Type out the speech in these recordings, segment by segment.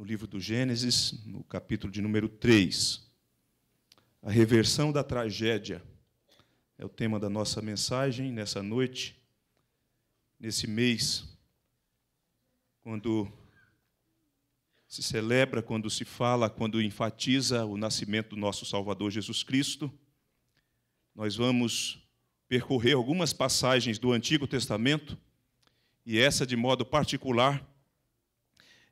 no livro do Gênesis, no capítulo de número 3. A reversão da tragédia é o tema da nossa mensagem nessa noite, nesse mês, quando se celebra, quando se fala, quando enfatiza o nascimento do nosso Salvador Jesus Cristo. Nós vamos percorrer algumas passagens do Antigo Testamento, e essa de modo particular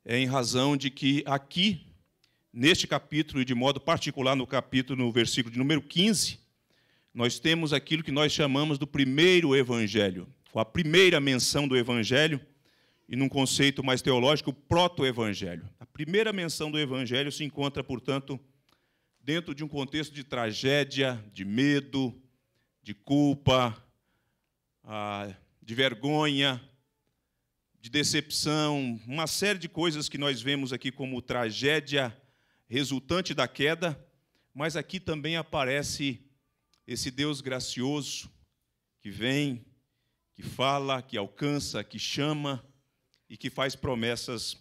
é em razão de que aqui, neste capítulo, e de modo particular no capítulo, no versículo de número 15, nós temos aquilo que nós chamamos do primeiro evangelho, a primeira menção do evangelho, e num conceito mais teológico, o proto-evangelho. A primeira menção do evangelho se encontra, portanto, dentro de um contexto de tragédia, de medo, de culpa, de vergonha, de decepção, uma série de coisas que nós vemos aqui como tragédia resultante da queda, mas aqui também aparece esse Deus gracioso que vem, que fala, que alcança, que chama e que faz promessas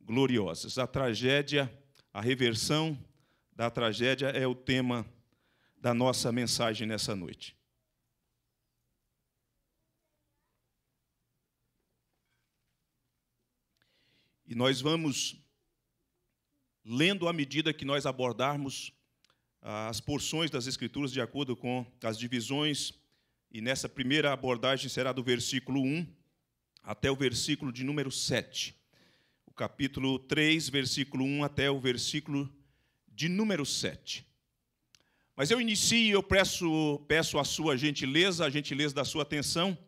gloriosas. A tragédia, a reversão da tragédia é o tema da nossa mensagem nessa noite. E nós vamos lendo à medida que nós abordarmos as porções das Escrituras de acordo com as divisões, e nessa primeira abordagem será do versículo 1 até o versículo de número 7. O capítulo 3, versículo 1 até o versículo de número 7. Mas eu inicio, eu peço a sua gentileza, da sua atenção,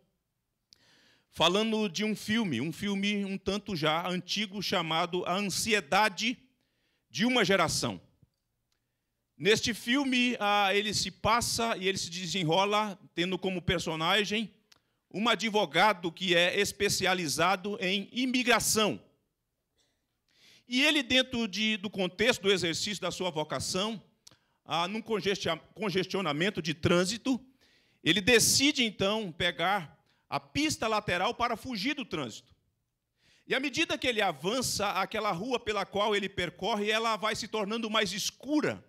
falando de um filme um tanto já antigo, chamado A Ansiedade de uma Geração. Neste filme, ele se passa e ele se desenrola, tendo como personagem um advogado que é especializado em imigração. E ele, dentro do contexto do exercício da sua vocação, num congestionamento de trânsito, ele decide, então, pegar a pista lateral para fugir do trânsito. E, à medida que ele avança, aquela rua pela qual ele percorre, ela vai se tornando mais escura.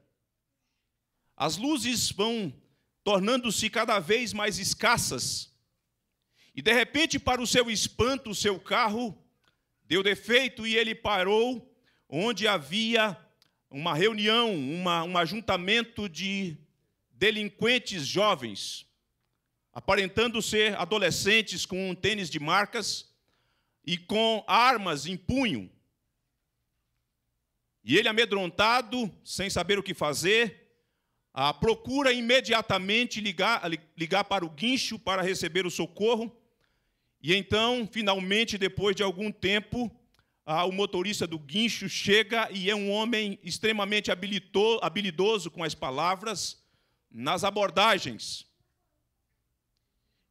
As luzes vão tornando-se cada vez mais escassas. E, de repente, para o seu espanto, o seu carro deu defeito e ele parou onde havia uma reunião, um ajuntamento de delinquentes jovens, aparentando ser adolescentes com tênis de marcas e com armas em punho. E ele, amedrontado, sem saber o que fazer, procura imediatamente ligar para o guincho para receber o socorro. E então, finalmente, depois de algum tempo, o motorista do guincho chega e é um homem extremamente habilidoso com as palavras nas abordagens.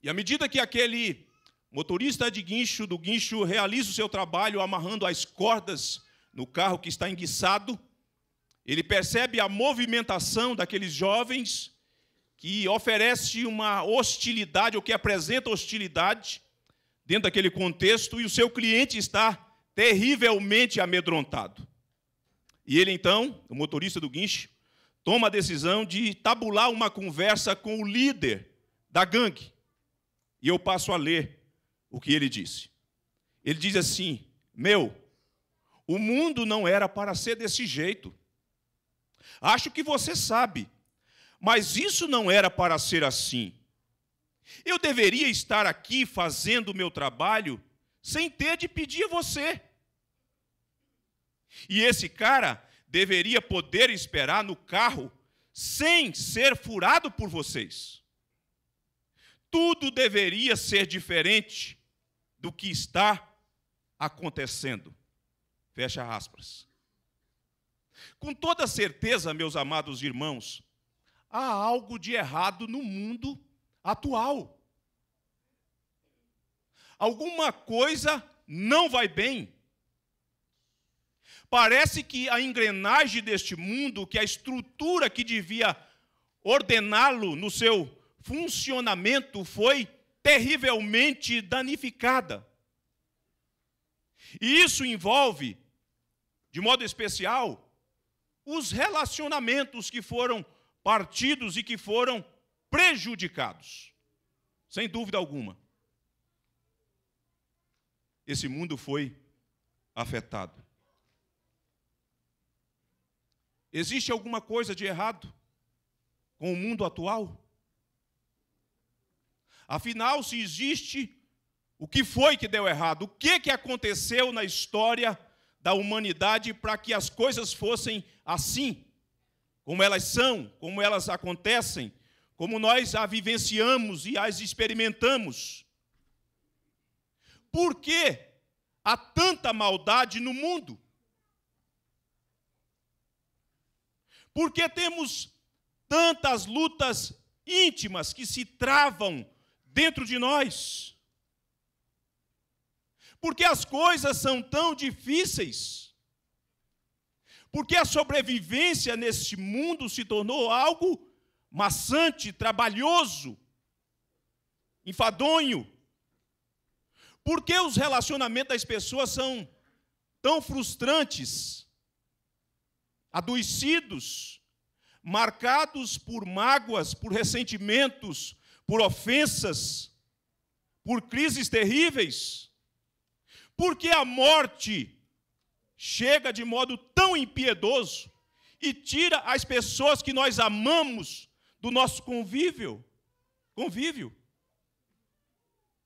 E à medida que aquele motorista do guincho realiza o seu trabalho amarrando as cordas no carro que está enguiçado, ele percebe a movimentação daqueles jovens que oferece uma hostilidade, ou que apresenta hostilidade dentro daquele contexto, e o seu cliente está terrivelmente amedrontado. E ele, então, o motorista do guincho, toma a decisão de tabular uma conversa com o líder da gangue. E eu passo a ler o que ele disse. Ele diz assim: "Meu, o mundo não era para ser desse jeito. Acho que você sabe, mas isso não era para ser assim. Eu deveria estar aqui fazendo o meu trabalho sem ter de pedir a você. E esse cara deveria poder esperar no carro sem ser furado por vocês. Tudo deveria ser diferente do que está acontecendo." Fecha aspas. Com toda certeza, meus amados irmãos, há algo de errado no mundo atual. Alguma coisa não vai bem. Parece que a engrenagem deste mundo, que a estrutura que devia ordená-lo no seu funcionamento, foi terrivelmente danificada. E isso envolve de modo especial, os relacionamentos que foram partidos e que foram prejudicados, sem dúvida alguma. Esse mundo foi afetado. Existe alguma coisa de errado com o mundo atual? Afinal, se existe, o que foi que deu errado? O que que aconteceu na história da humanidade para que as coisas fossem assim, como elas são, como elas acontecem, como nós as vivenciamos e as experimentamos? Por que há tanta maldade no mundo? Por que temos tantas lutas íntimas que se travam dentro de nós? Por que as coisas são tão difíceis? Por que a sobrevivência neste mundo se tornou algo maçante, trabalhoso, enfadonho? Por que os relacionamentos das pessoas são tão frustrantes, adoecidos, marcados por mágoas, por ressentimentos, por ofensas, por crises terríveis? Por que a morte chega de modo tão impiedoso e tira as pessoas que nós amamos do nosso convívio?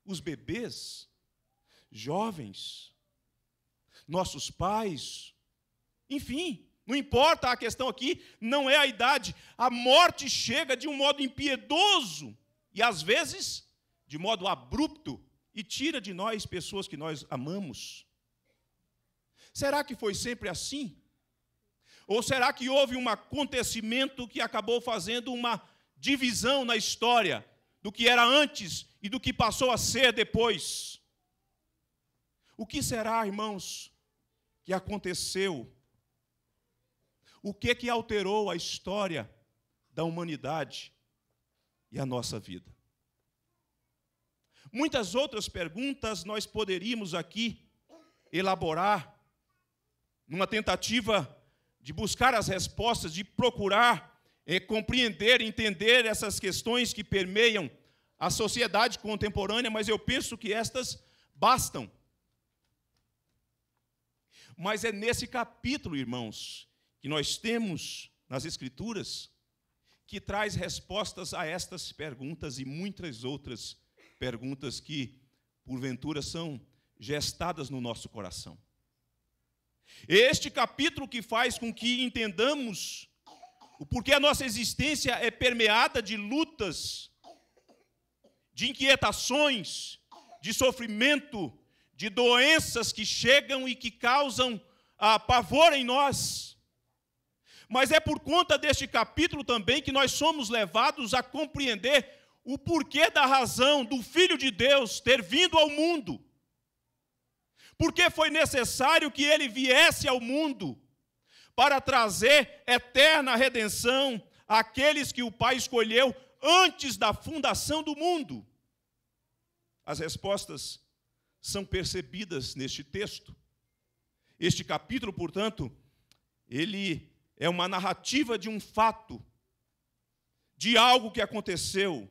Os bebês, jovens, nossos pais, enfim. Não importa, a questão aqui não é a idade. A morte chega de um modo impiedoso e, às vezes, de modo abrupto e tira de nós pessoas que nós amamos. Será que foi sempre assim? Ou será que houve um acontecimento que acabou fazendo uma divisão na história do que era antes e do que passou a ser depois? O que será, irmãos, que aconteceu? O que que alterou a história da humanidade e a nossa vida? Muitas outras perguntas nós poderíamos aqui elaborar, numa tentativa de buscar as respostas, de procurar compreender, entender essas questões que permeiam a sociedade contemporânea, mas eu penso que estas bastam. Mas é nesse capítulo, irmãos, que nós temos nas Escrituras, que traz respostas a estas perguntas e muitas outras perguntas que, porventura, são gestadas no nosso coração. Este capítulo que faz com que entendamos o porquê a nossa existência é permeada de lutas, de inquietações, de sofrimento, de doenças que chegam e que causam pavor em nós. Mas é por conta deste capítulo também que nós somos levados a compreender o porquê da razão do Filho de Deus ter vindo ao mundo. Por que foi necessário que ele viesse ao mundo para trazer eterna redenção àqueles que o Pai escolheu antes da fundação do mundo? As respostas são percebidas neste texto. Este capítulo, portanto, ele é uma narrativa de um fato, de algo que aconteceu,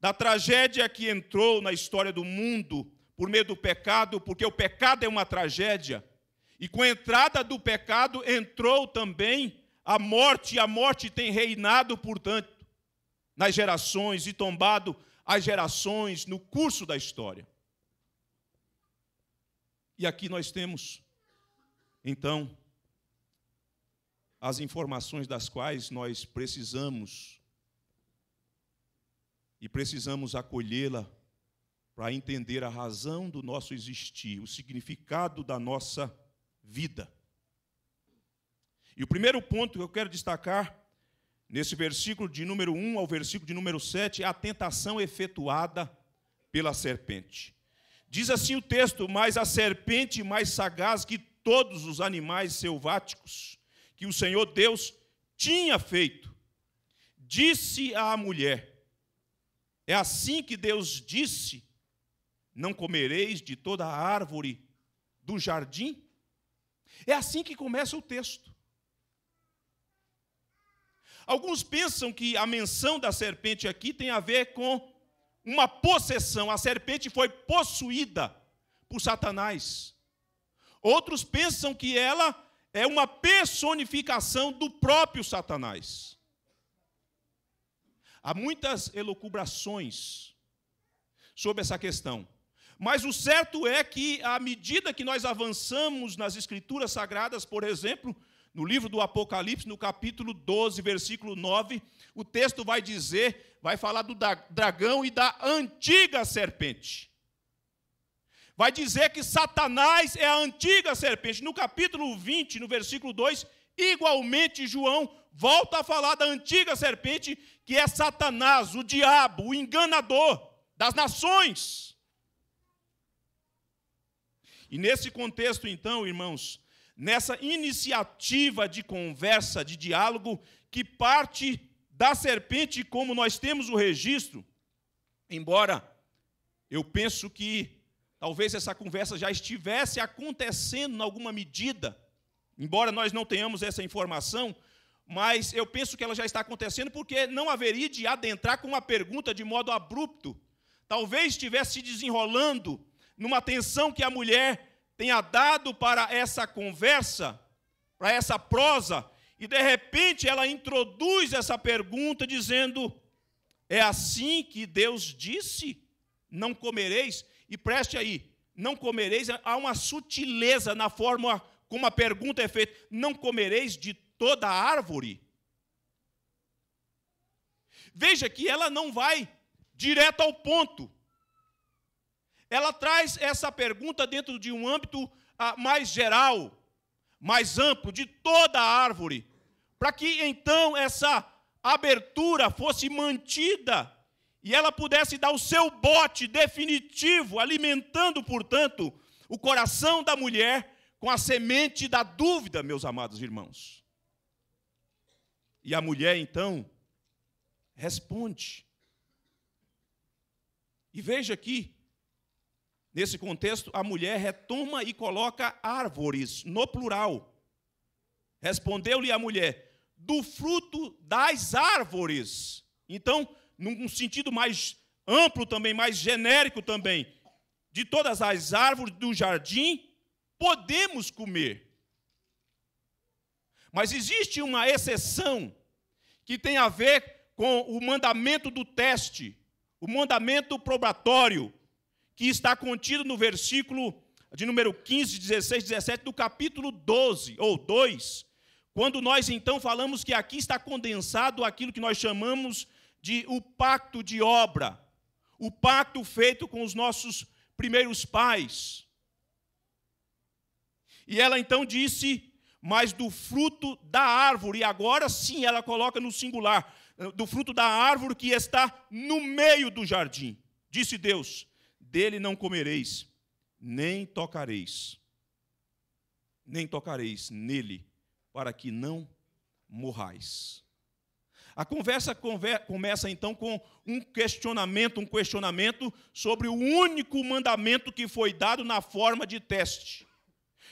da tragédia que entrou na história do mundo por meio do pecado, porque o pecado é uma tragédia. E com a entrada do pecado entrou também a morte, e a morte tem reinado, portanto, nas gerações e tombado as gerações no curso da história. E aqui nós temos, então, as informações das quais nós precisamos, e precisamos acolhê-la para entender a razão do nosso existir, o significado da nossa vida. E o primeiro ponto que eu quero destacar, nesse versículo de número 1 ao versículo de número 7, é a tentação efetuada pela serpente. Diz assim o texto: mas a serpente mais sagaz que todos os animais selváticos que o Senhor Deus tinha feito, disse à mulher: é assim que Deus disse, não comereis de toda a árvore do jardim? É assim que começa o texto. Alguns pensam que a menção da serpente aqui tem a ver com uma possessão. A serpente foi possuída por Satanás. Outros pensam que ela é uma personificação do próprio Satanás. Há muitas elucubrações sobre essa questão. Mas o certo é que, à medida que nós avançamos nas Escrituras Sagradas, por exemplo, no livro do Apocalipse, no capítulo 12, versículo 9, o texto vai dizer, vai falar do dragão e da antiga serpente. Vai dizer que Satanás é a antiga serpente. No capítulo 20, no versículo 2, igualmente João volta a falar da antiga serpente, que é Satanás, o diabo, o enganador das nações. E nesse contexto, então, irmãos, nessa iniciativa de conversa, de diálogo, que parte da serpente, como nós temos o registro, embora eu penso que talvez essa conversa já estivesse acontecendo em alguma medida, embora nós não tenhamos essa informação, mas eu penso que ela já está acontecendo, porque não haveria de adentrar com uma pergunta de modo abrupto. Talvez estivesse se desenrolando numa atenção que a mulher tenha dado para essa conversa, para essa prosa, e, de repente, ela introduz essa pergunta dizendo: é assim que Deus disse, não comereis? E preste aí, não comereis, há uma sutileza na forma como a pergunta é feita. Não comereis de toda a árvore? Veja que ela não vai direto ao ponto. Ela traz essa pergunta dentro de um âmbito mais geral, mais amplo, de toda a árvore, para que, então, essa abertura fosse mantida e ela pudesse dar o seu bote definitivo, alimentando, portanto, o coração da mulher com a semente da dúvida, meus amados irmãos. E a mulher, então, responde. E veja aqui, nesse contexto, a mulher retoma e coloca árvores, no plural. Respondeu-lhe a mulher: do fruto das árvores. Então, num sentido mais amplo também, mais genérico também, de todas as árvores do jardim, podemos comer. Mas existe uma exceção que tem a ver com o mandamento do teste, o mandamento probatório, que está contido no versículo de número 15, 16, 17, do capítulo 12, ou 2, quando nós, então, falamos que aqui está condensado aquilo que nós chamamos de o pacto de obra, o pacto feito com os nossos primeiros pais. E ela, então, disse: mas do fruto da árvore, e agora sim ela coloca no singular, do fruto da árvore que está no meio do jardim, disse Deus: dele não comereis, nem tocareis nele, para que não morrais. A conversa começa, então, com um questionamento sobre o único mandamento que foi dado na forma de teste.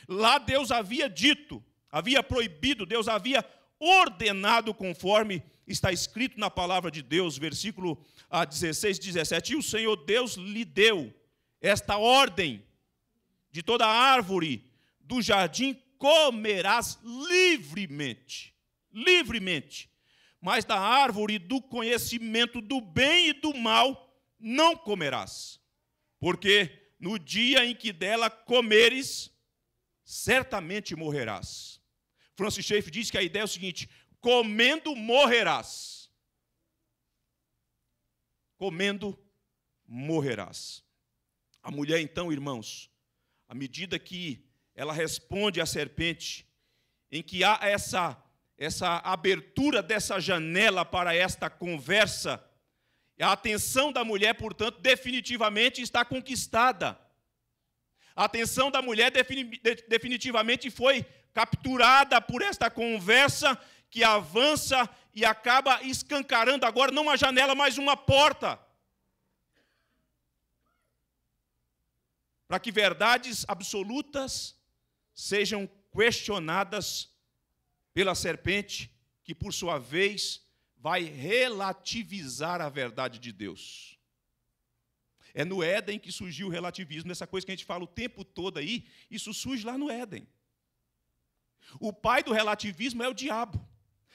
Lá Deus havia dito, havia proibido, Deus havia ordenado conforme está escrito na palavra de Deus, versículo 16, 17. E o Senhor Deus lhe deu esta ordem: de toda árvore do jardim comerás livremente, livremente, mas da árvore do conhecimento do bem e do mal não comerás, porque no dia em que dela comeres, certamente morrerás. Francis Schaeffer diz que a ideia é o seguinte: comendo, morrerás. Comendo, morrerás. A mulher, então, irmãos, à medida que ela responde à serpente, em que há essa abertura dessa janela para esta conversa, a atenção da mulher, portanto, definitivamente está conquistada. A atenção da mulher definitivamente foi capturada por esta conversa, que avança e acaba escancarando agora não uma janela, mas uma porta, para que verdades absolutas sejam questionadas pela serpente, que por sua vez vai relativizar a verdade de Deus. É no Éden que surgiu o relativismo, essa coisa que a gente fala o tempo todo aí, isso surge lá no Éden. O pai do relativismo é o diabo.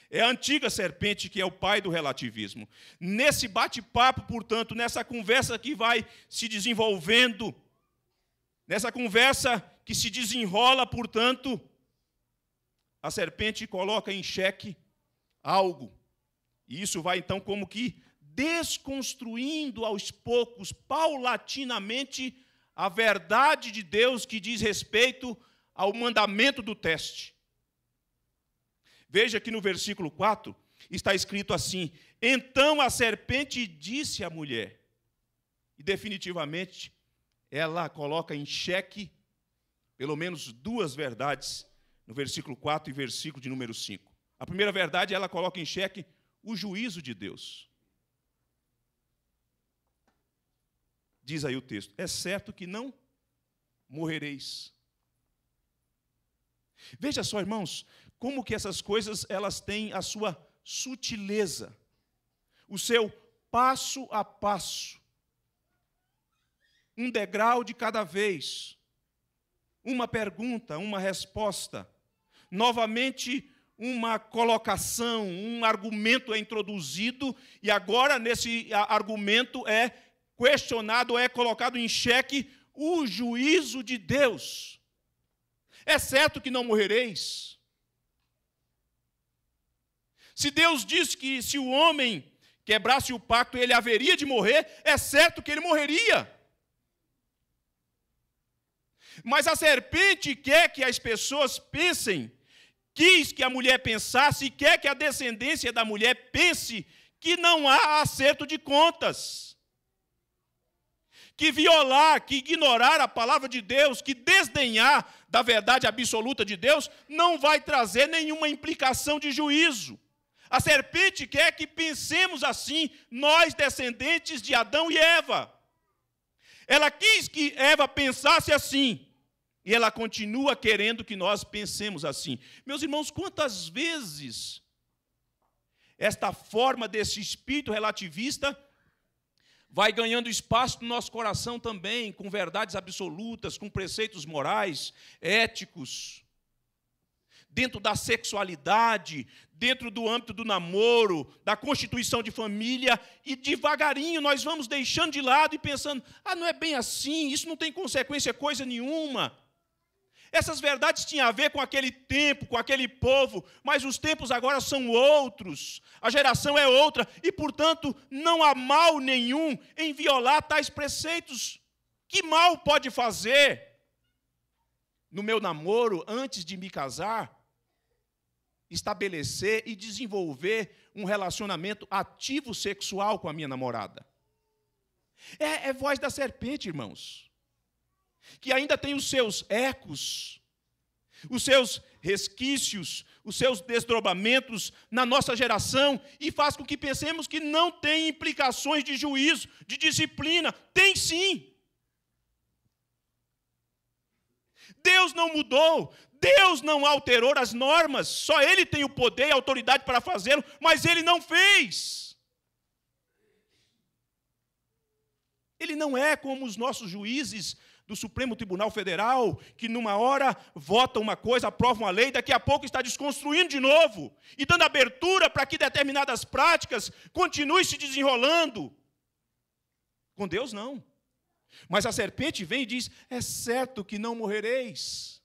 É a antiga serpente que é o pai do relativismo. Nesse bate-papo, portanto, nessa conversa que vai se desenvolvendo, nessa conversa que se desenrola, portanto, a serpente coloca em xeque algo. E isso vai, então, como que desconstruindo aos poucos, paulatinamente, a verdade de Deus que diz respeito ao mandamento do teste. Veja que no versículo 4 está escrito assim: então a serpente disse à mulher, e definitivamente ela coloca em xeque pelo menos duas verdades, no versículo 4 e versículo de número 5. A primeira verdade, ela coloca em xeque o juízo de Deus. Diz aí o texto: é certo que não morrereis. Veja só, irmãos, como que essas coisas elas têm a sua sutileza, o seu passo a passo, um degrau de cada vez, uma pergunta, uma resposta, novamente uma colocação, um argumento é introduzido, e agora nesse argumento é questionado, é colocado em xeque o juízo de Deus. É certo que não morrereis. Se Deus disse que se o homem quebrasse o pacto, ele haveria de morrer, é certo que ele morreria. Mas a serpente quer que as pessoas pensem, quis que a mulher pensasse, quer que a descendência da mulher pense que não há acerto de contas. Que violar, que ignorar a palavra de Deus, que desdenhar da verdade absoluta de Deus, não vai trazer nenhuma implicação de juízo. A serpente quer que pensemos assim, nós descendentes de Adão e Eva. Ela quis que Eva pensasse assim, e ela continua querendo que nós pensemos assim. Meus irmãos, quantas vezes esta forma desse espírito relativista vai ganhando espaço no nosso coração também, com verdades absolutas, com preceitos morais, éticos, dentro da sexualidade, dentro do âmbito do namoro, da constituição de família, e devagarinho nós vamos deixando de lado e pensando, não é bem assim, isso não tem consequência coisa nenhuma. Essas verdades tinham a ver com aquele tempo, com aquele povo, mas os tempos agora são outros, a geração é outra, e, portanto, não há mal nenhum em violar tais preceitos. Que mal pode fazer? No meu namoro, antes de me casar, estabelecer e desenvolver um relacionamento ativo sexual com a minha namorada. É voz da serpente, irmãos, que ainda tem os seus ecos, os seus resquícios, os seus desdobramentos na nossa geração, e faz com que pensemos que não tem implicações de juízo, de disciplina. Tem sim. Deus não mudou, Deus não alterou as normas, só Ele tem o poder e a autoridade para fazê-lo, mas Ele não fez. Ele não é como os nossos juízes do Supremo Tribunal Federal, que numa hora votam uma coisa, aprovam uma lei, daqui a pouco está desconstruindo de novo e dando abertura para que determinadas práticas continuem se desenrolando. Com Deus, não. Mas a serpente vem e diz: é certo que não morrereis.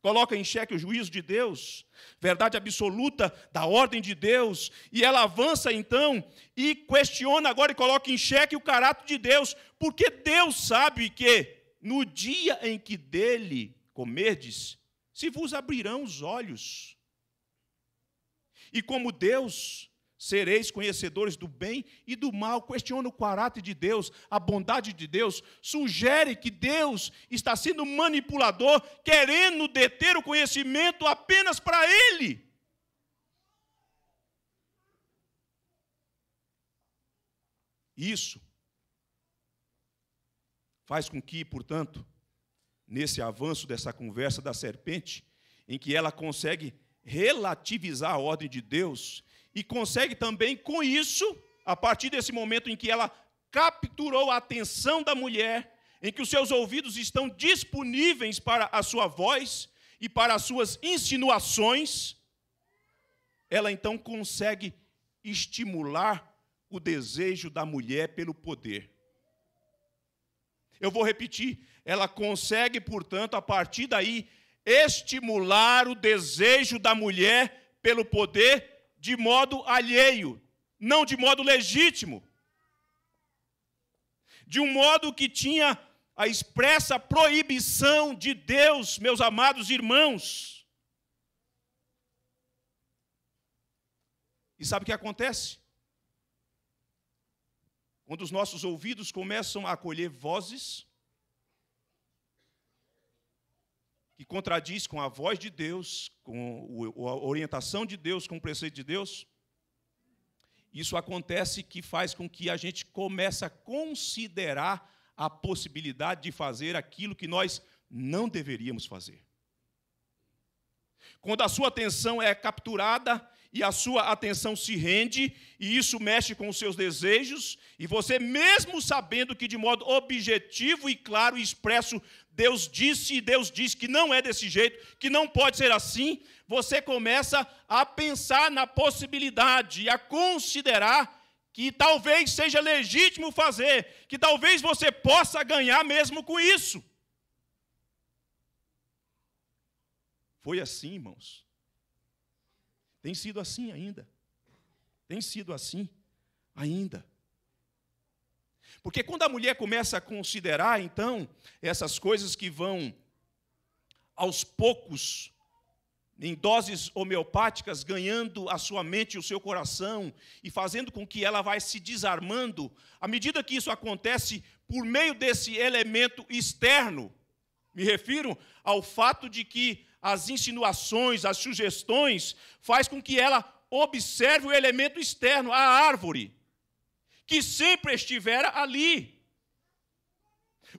Coloca em xeque o juízo de Deus, verdade absoluta da ordem de Deus, e ela avança então e questiona agora e coloca em xeque o caráter de Deus, porque Deus sabe que no dia em que dele comerdes, se vos abrirão os olhos. E como Deus, sereis conhecedores do bem e do mal. Questiona o caráter de Deus, a bondade de Deus, sugere que Deus está sendo manipulador, querendo deter o conhecimento apenas para Ele. Isso faz com que, portanto, nesse avanço dessa conversa da serpente, em que ela consegue relativizar a ordem de Deus e consegue também, com isso, a partir desse momento em que ela capturou a atenção da mulher, em que os seus ouvidos estão disponíveis para a sua voz e para as suas insinuações, ela então consegue estimular o desejo da mulher pelo poder. Eu vou repetir, ela consegue, portanto, a partir daí, estimular o desejo da mulher pelo poder de modo alheio, não de modo legítimo, de um modo que tinha a expressa proibição de Deus, meus amados irmãos. E sabe o que acontece? Quando os nossos ouvidos começam a acolher vozes que contradiz com a voz de Deus, com a orientação de Deus, com o preceito de Deus, isso acontece que faz com que a gente comece a considerar a possibilidade de fazer aquilo que nós não deveríamos fazer. Quando a sua atenção é capturada e a sua atenção se rende, e isso mexe com os seus desejos, e você, mesmo sabendo que de modo objetivo e claro e expresso, Deus disse, e Deus diz que não é desse jeito, que não pode ser assim, você começa a pensar na possibilidade, a considerar que talvez seja legítimo fazer, que talvez você possa ganhar mesmo com isso. Foi assim, irmãos. Tem sido assim ainda. Tem sido assim ainda. Porque quando a mulher começa a considerar, então, essas coisas que vão, aos poucos, em doses homeopáticas, ganhando a sua mente e o seu coração, e fazendo com que ela vai se desarmando, à medida que isso acontece, por meio desse elemento externo, me refiro ao fato de que as insinuações, as sugestões, faz com que ela observe o elemento externo, a árvore, que sempre estivera ali,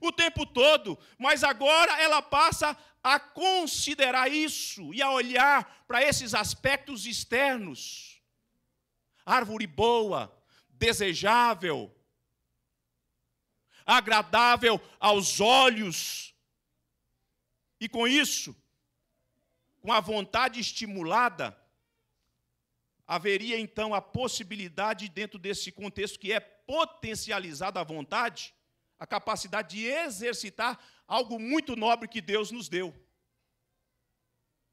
o tempo todo, mas agora ela passa a considerar isso e a olhar para esses aspectos externos. Árvore boa, desejável, agradável aos olhos. E com isso, com a vontade estimulada, haveria então a possibilidade, dentro desse contexto que é potencializada a vontade, a capacidade de exercitar algo muito nobre que Deus nos deu.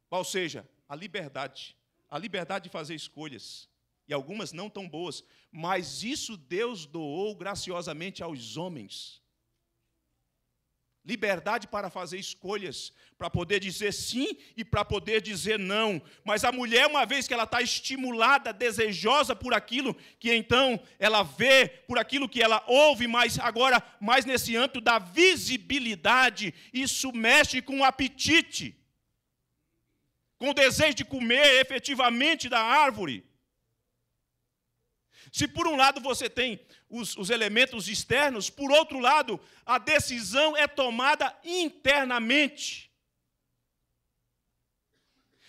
Ou seja, a liberdade. A liberdade de fazer escolhas. E algumas não tão boas. Mas isso Deus doou graciosamente aos homens. Liberdade para fazer escolhas, para poder dizer sim e para poder dizer não. Mas a mulher, uma vez que ela está estimulada, desejosa por aquilo que então ela vê, por aquilo que ela ouve, mas agora mais nesse âmbito da visibilidade, isso mexe com o apetite, com o desejo de comer efetivamente da árvore. Se por um lado você tem os elementos externos, por outro lado, a decisão é tomada internamente.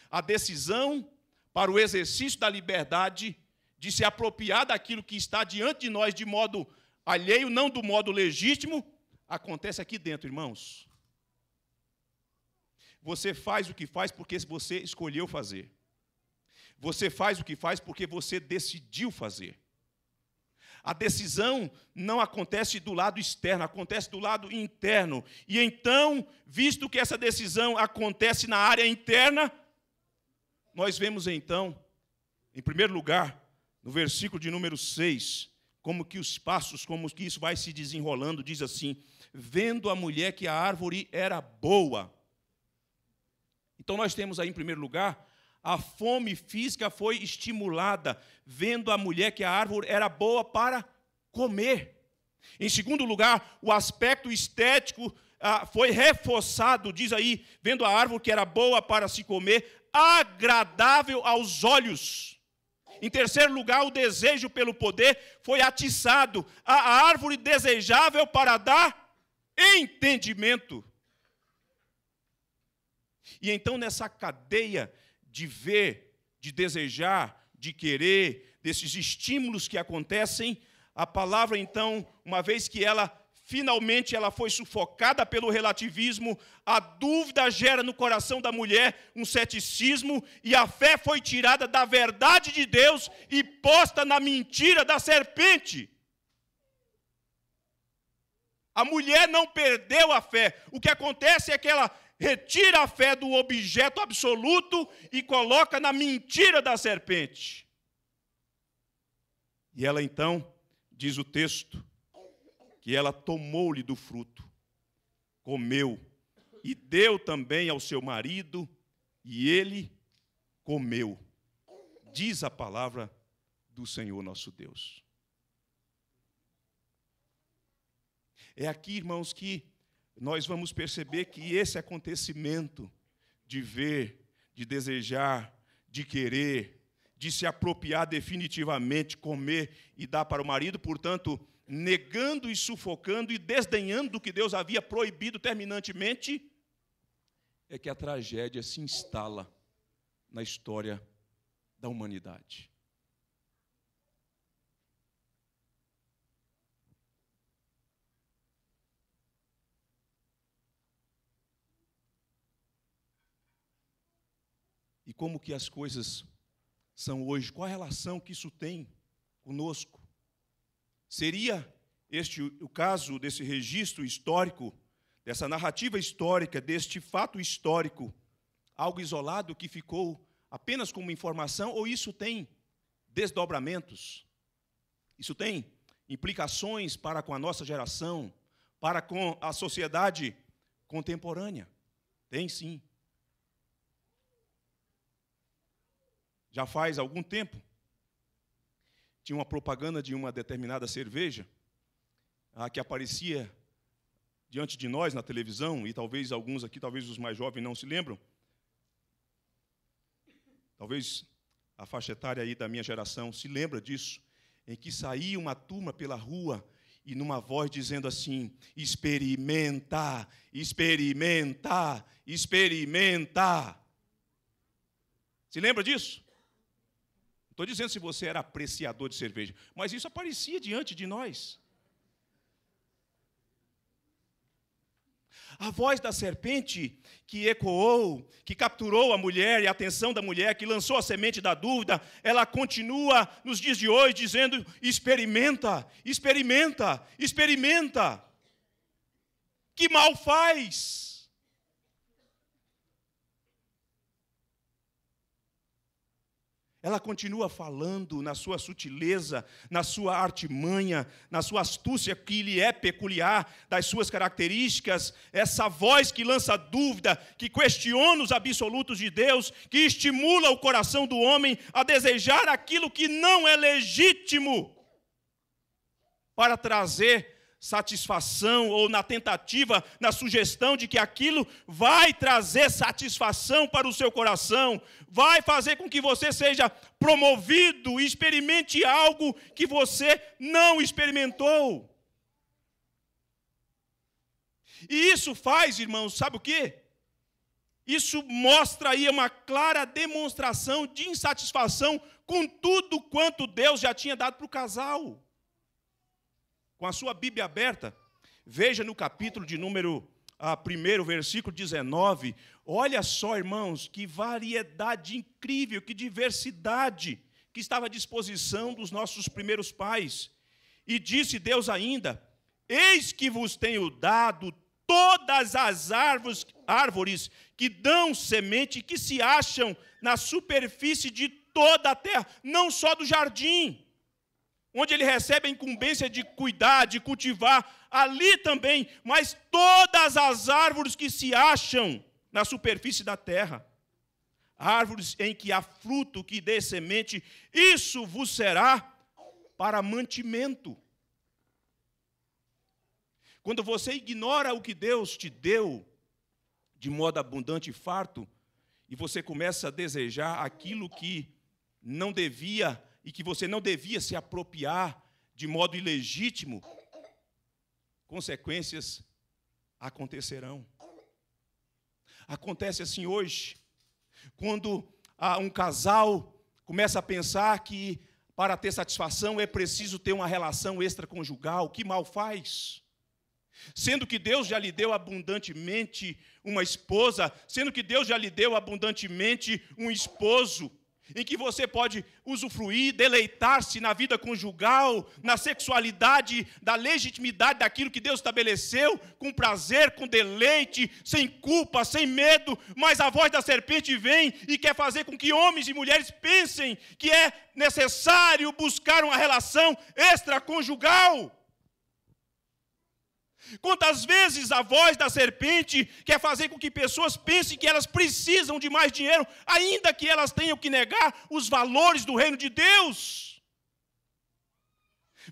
A decisão para o exercício da liberdade de se apropriar daquilo que está diante de nós de modo alheio, não do modo legítimo, acontece aqui dentro, irmãos. Você faz o que faz porque você escolheu fazer. Você faz o que faz porque você decidiu fazer. A decisão não acontece do lado externo, acontece do lado interno. E então, visto que essa decisão acontece na área interna, nós vemos então, em primeiro lugar, no versículo de número 6, como que os passos, como que isso vai se desenrolando, diz assim: vendo a mulher que a árvore era boa. Então nós temos aí, em primeiro lugar, a fome física foi estimulada, vendo a mulher que a árvore era boa para comer. Em segundo lugar, o aspecto estético foi reforçado, diz aí, vendo a árvore que era boa para se comer, agradável aos olhos. Em terceiro lugar, o desejo pelo poder foi atiçado, a árvore desejável para dar entendimento. E então, nessa cadeia de ver, de desejar, de querer, desses estímulos que acontecem, a palavra, então, uma vez que ela, finalmente, ela foi sufocada pelo relativismo, a dúvida gera no coração da mulher um ceticismo, e a fé foi tirada da verdade de Deus e posta na mentira da serpente. A mulher não perdeu a fé. O que acontece é que ela retira a fé do objeto absoluto e coloca na mentira da serpente. E ela, então, diz o texto, que ela tomou-lhe do fruto, comeu, e deu também ao seu marido, e ele comeu. Diz a palavra do Senhor nosso Deus. É aqui, irmãos, que nós vamos perceber que esse acontecimento de ver, de desejar, de querer, de se apropriar definitivamente, comer e dar para o marido, portanto, negando e sufocando e desdenhando do que Deus havia proibido terminantemente, é que a tragédia se instala na história da humanidade. E como que as coisas são hoje, qual a relação que isso tem conosco? Seria este o caso desse registro histórico, dessa narrativa histórica, deste fato histórico, algo isolado que ficou apenas como informação, ou isso tem desdobramentos? Isso tem implicações para com a nossa geração, para com a sociedade contemporânea? Tem, sim. Já faz algum tempo, tinha uma propaganda de uma determinada cerveja que aparecia diante de nós na televisão, e talvez alguns aqui, talvez os mais jovens não se lembram, talvez a faixa etária aí da minha geração se lembra disso, em que saía uma turma pela rua e numa voz dizendo assim: experimenta, experimenta, experimenta. Se lembra disso? Estou dizendo se você era apreciador de cerveja, mas isso aparecia diante de nós. A voz da serpente que ecoou, que capturou a mulher e a atenção da mulher, que lançou a semente da dúvida, ela continua nos dias de hoje dizendo: experimenta, experimenta, experimenta. Que mal faz? Ela continua falando na sua sutileza, na sua artimanha, na sua astúcia que lhe é peculiar, das suas características, essa voz que lança dúvida, que questiona os absolutos de Deus, que estimula o coração do homem a desejar aquilo que não é legítimo para trazer satisfação, ou na tentativa, na sugestão de que aquilo vai trazer satisfação para o seu coração, vai fazer com que você seja promovido, experimente algo que você não experimentou. E isso faz, irmãos, sabe o quê? Isso mostra aí uma clara demonstração de insatisfação com tudo quanto Deus já tinha dado para o casal. Com a sua Bíblia aberta, veja no capítulo de número 1, versículo 19, olha só, irmãos, que variedade incrível, que diversidade que estava à disposição dos nossos primeiros pais. E disse Deus ainda: eis que vos tenho dado todas as árvores que dão semente, que se acham na superfície de toda a terra, não só do jardim, onde ele recebe a incumbência de cuidar, de cultivar, ali também, mas todas as árvores que se acham na superfície da terra, árvores em que há fruto que dê semente, isso vos será para mantimento. Quando você ignora o que Deus te deu, de modo abundante e farto, e você começa a desejar aquilo que não devia, e que você não devia se apropriar de modo ilegítimo, consequências acontecerão. Acontece assim hoje, quando um casal começa a pensar que, para ter satisfação, é preciso ter uma relação extraconjugal. Que mal faz? Sendo que Deus já lhe deu abundantemente uma esposa, sendo que Deus já lhe deu abundantemente um esposo, em que você pode usufruir, deleitar-se na vida conjugal, na sexualidade, da legitimidade daquilo que Deus estabeleceu, com prazer, com deleite, sem culpa, sem medo, mas a voz da serpente vem e quer fazer com que homens e mulheres pensem que é necessário buscar uma relação extraconjugal. Quantas vezes a voz da serpente quer fazer com que pessoas pensem que elas precisam de mais dinheiro, ainda que elas tenham que negar os valores do reino de Deus?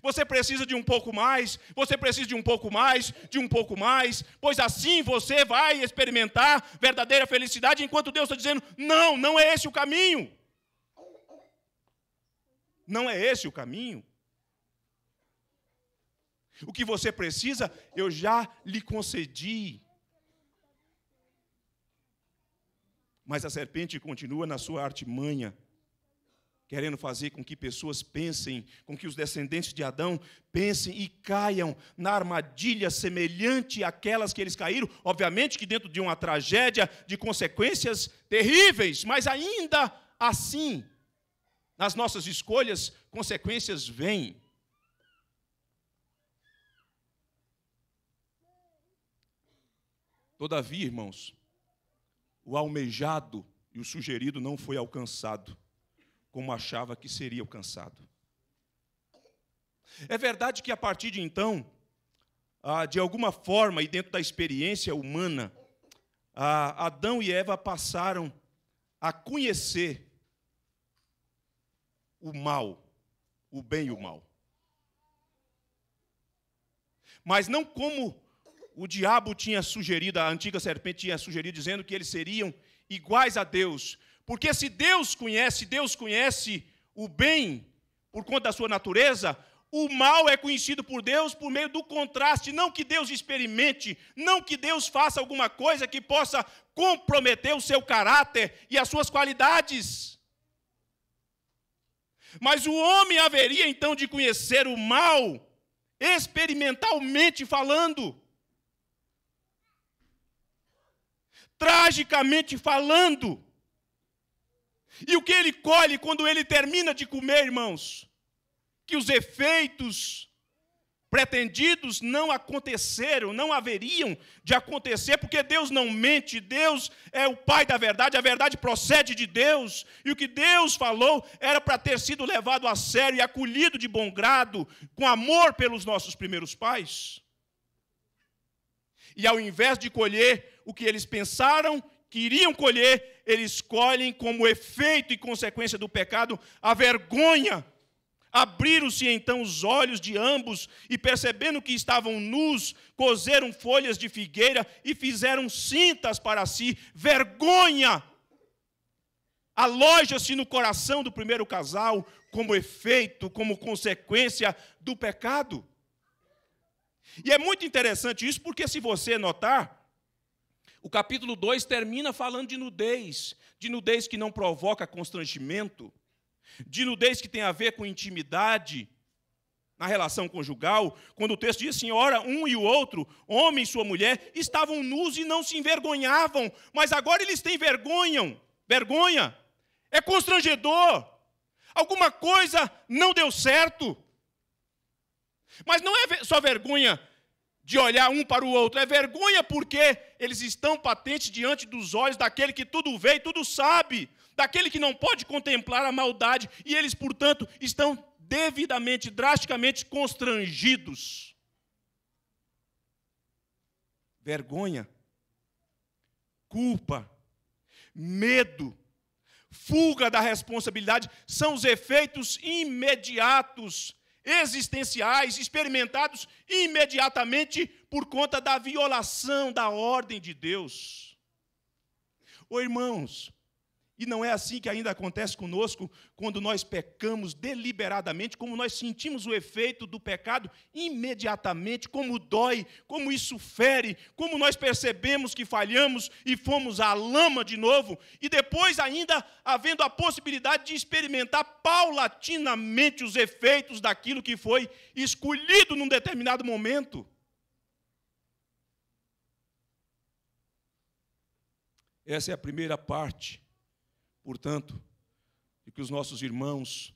Você precisa de um pouco mais, você precisa de um pouco mais, de um pouco mais, pois assim você vai experimentar verdadeira felicidade, enquanto Deus está dizendo, não, não é esse o caminho. Não é esse o caminho. O que você precisa, eu já lhe concedi. Mas a serpente continua na sua artimanha, querendo fazer com que pessoas pensem, com que os descendentes de Adão pensem e caiam na armadilha semelhante àquelas que eles caíram. Obviamente que dentro de uma tragédia, de consequências terríveis, mas ainda assim, nas nossas escolhas, consequências vêm. Todavia, irmãos, o almejado e o sugerido não foi alcançado, como achava que seria alcançado. É verdade que, a partir de então, de alguma forma, e dentro da experiência humana, Adão e Eva passaram a conhecer o mal, o bem e o mal. Mas não como o diabo tinha sugerido, a antiga serpente tinha sugerido, dizendo que eles seriam iguais a Deus. Porque se Deus conhece o bem por conta da sua natureza, o mal é conhecido por Deus por meio do contraste, não que Deus experimente, não que Deus faça alguma coisa que possa comprometer o seu caráter e as suas qualidades. Mas o homem haveria, então, de conhecer o mal experimentalmente falando. Tragicamente falando. E o que ele colhe quando ele termina de comer, irmãos? Que os efeitos pretendidos não aconteceram, não haveriam de acontecer, porque Deus não mente, Deus é o Pai da verdade, a verdade procede de Deus, e o que Deus falou era para ter sido levado a sério e acolhido de bom grado, com amor pelos nossos primeiros pais. E ao invés de colher o que eles pensaram que iriam colher, eles colhem como efeito e consequência do pecado a vergonha. Abriram-se então os olhos de ambos e, percebendo que estavam nus, coseram folhas de figueira e fizeram cintas para si. Vergonha aloja-se no coração do primeiro casal como efeito, como consequência do pecado. E é muito interessante isso, porque se você notar, o capítulo 2 termina falando de nudez que não provoca constrangimento, de nudez que tem a ver com intimidade na relação conjugal, quando o texto diz assim, ora, um e o outro, homem e sua mulher, estavam nus e não se envergonhavam, mas agora eles têm vergonha, é constrangedor, alguma coisa não deu certo, mas não é só vergonha de olhar um para o outro, é vergonha porque eles estão patentes diante dos olhos daquele que tudo vê e tudo sabe, daquele que não pode contemplar a maldade, e eles, portanto, estão devidamente, drasticamente constrangidos. Vergonha, culpa, medo, fuga da responsabilidade, são os efeitos imediatos, existenciais, experimentados imediatamente por conta da violação da ordem de Deus. Ô, irmãos, E não é assim que ainda acontece conosco quando nós pecamos deliberadamente, como nós sentimos o efeito do pecado imediatamente, como dói, como isso fere, como nós percebemos que falhamos e fomos à lama de novo, e depois ainda havendo a possibilidade de experimentar paulatinamente os efeitos daquilo que foi escolhido num determinado momento. Essa é a primeira parte, portanto, de que os nossos irmãos,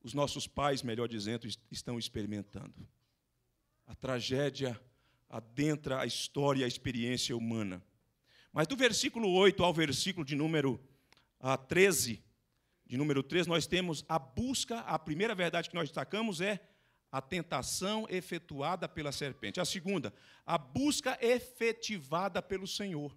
os nossos pais, melhor dizendo, estão experimentando. A tragédia adentra a história e a experiência humana. Mas do versículo 8 ao versículo de número 13, nós temos a busca, a primeira verdade que nós destacamos é a tentação efetuada pela serpente. A segunda, a busca efetivada pelo Senhor.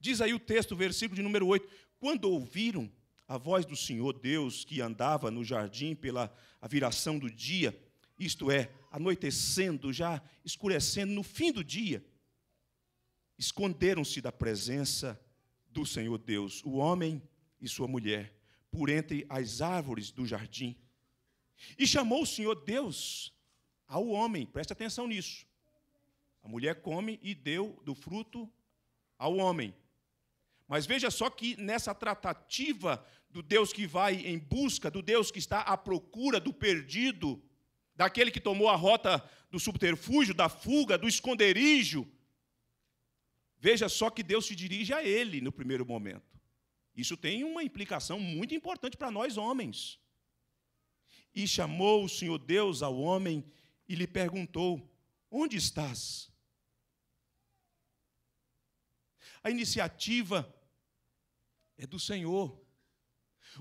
Diz aí o texto, versículo de número 8, quando ouviram a voz do Senhor Deus que andava no jardim pela viração do dia, isto é, anoitecendo, já escurecendo, no fim do dia, esconderam-se da presença do Senhor Deus, o homem e sua mulher, por entre as árvores do jardim. E chamou o Senhor Deus ao homem, presta atenção nisso. A mulher come e deu do fruto ao homem. Mas veja só que nessa tratativa do Deus que vai em busca, do Deus que está à procura do perdido, daquele que tomou a rota do subterfúgio, da fuga, do esconderijo, veja só que Deus se dirige a ele no primeiro momento. Isso tem uma implicação muito importante para nós homens. E chamou o Senhor Deus ao homem e lhe perguntou: onde estás? A iniciativa é do Senhor.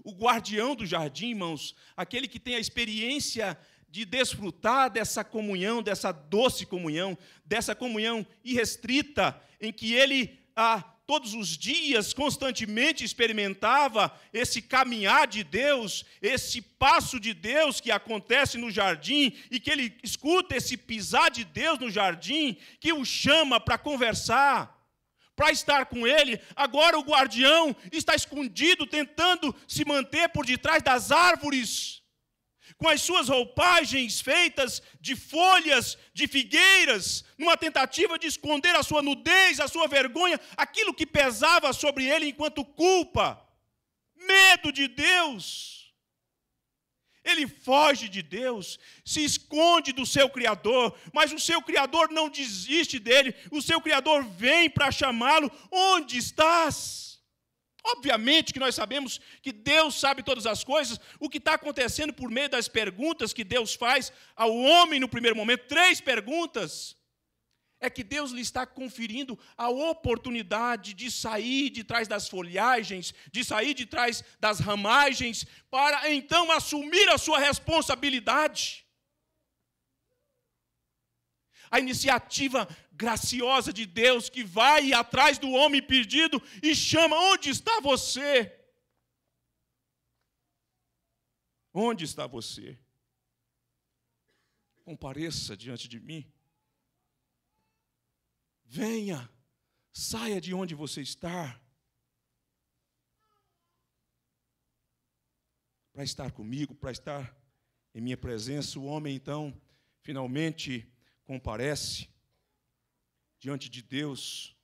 O guardião do jardim, irmãos, aquele que tem a experiência de desfrutar dessa comunhão, dessa doce comunhão, dessa comunhão irrestrita, em que ele, todos os dias, constantemente experimentava esse caminhar de Deus, esse passo de Deus que acontece no jardim, e que ele escuta esse pisar de Deus no jardim, que o chama para conversar, para estar com ele. Agora o guardião está escondido, tentando se manter por detrás das árvores, com as suas roupagens feitas de folhas, de figueiras, numa tentativa de esconder a sua nudez, a sua vergonha, aquilo que pesava sobre ele enquanto culpa, medo de Deus. Ele foge de Deus, se esconde do seu Criador, mas o seu Criador não desiste dele, o seu Criador vem para chamá-lo: onde estás? Obviamente que nós sabemos que Deus sabe todas as coisas, o que está acontecendo por meio das perguntas que Deus faz ao homem no primeiro momento, 3 perguntas, é que Deus lhe está conferindo a oportunidade de sair de trás das folhagens, de sair de trás das ramagens, para então assumir a sua responsabilidade. A iniciativa graciosa de Deus que vai atrás do homem perdido e chama: onde está você? Onde está você? Compareça diante de mim. Venha, saia de onde você está, para estar comigo, para estar em minha presença. O homem, então, finalmente comparece diante de Deus,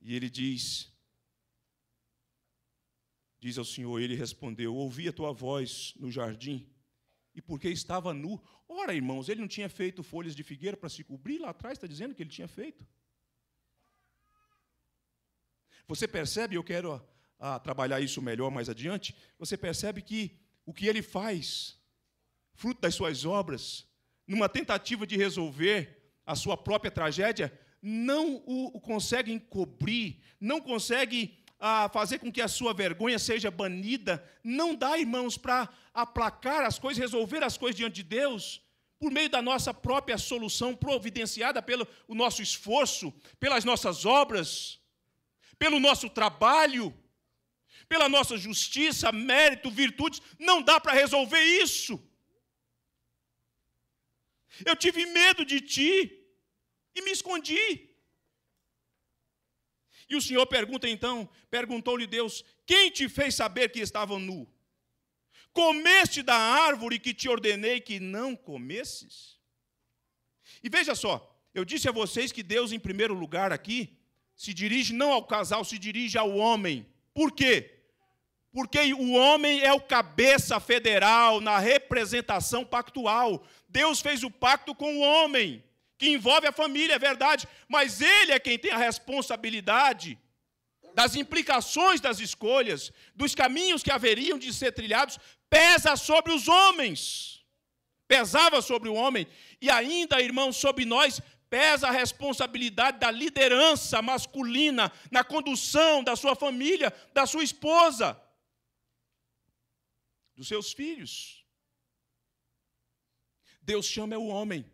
e ele diz ao Senhor, ele respondeu: ouvi a tua voz no jardim, e porque estava nu. Ora, irmãos, ele não tinha feito folhas de figueira para se cobrir? Lá atrás está dizendo que ele tinha feito. Você percebe, eu quero trabalhar isso melhor mais adiante, você percebe que o que ele faz, fruto das suas obras, numa tentativa de resolver a sua própria tragédia, não o consegue encobrir, não consegue fazer com que a sua vergonha seja banida. Não dá, irmãos, para aplacar as coisas, resolver as coisas diante de Deus, por meio da nossa própria solução providenciada pelo o nosso esforço, pelas nossas obras, pelo nosso trabalho, pela nossa justiça, mérito, virtudes. Não dá para resolver isso. Eu tive medo de ti e me escondi. E o Senhor pergunta então, perguntou-lhe Deus, quem te fez saber que estava nu? Comeste da árvore que te ordenei que não comesses? E veja só, eu disse a vocês que Deus, em primeiro lugar aqui, se dirige não ao casal, se dirige ao homem. Por quê? Porque o homem é o cabeça federal na representação pactual. Deus fez o pacto com o homem, que envolve a família, é verdade, mas ele é quem tem a responsabilidade das implicações das escolhas, dos caminhos que haveriam de ser trilhados, pesa sobre os homens. Pesava sobre o homem, e ainda, irmãos, sobre nós, pesa a responsabilidade da liderança masculina na condução da sua família, da sua esposa, dos seus filhos. Deus chama o homem.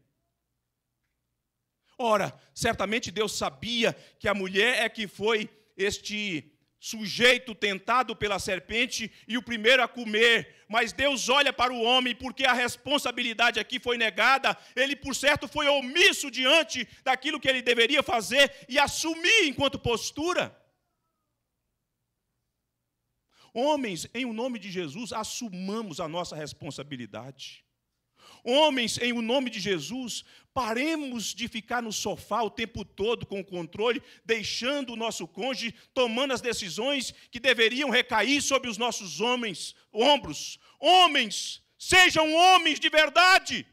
Ora, certamente Deus sabia que a mulher é que foi este sujeito tentado pela serpente e o primeiro a comer, mas Deus olha para o homem, porque a responsabilidade aqui foi negada, ele, por certo, foi omisso diante daquilo que ele deveria fazer e assumir enquanto postura. Homens, em o nome de Jesus, assumamos a nossa responsabilidade. Homens, em o nome de Jesus, paremos de ficar no sofá o tempo todo com o controle, deixando o nosso cônjuge, tomando as decisões que deveriam recair sobre os nossos ombros. Homens, sejam homens de verdade.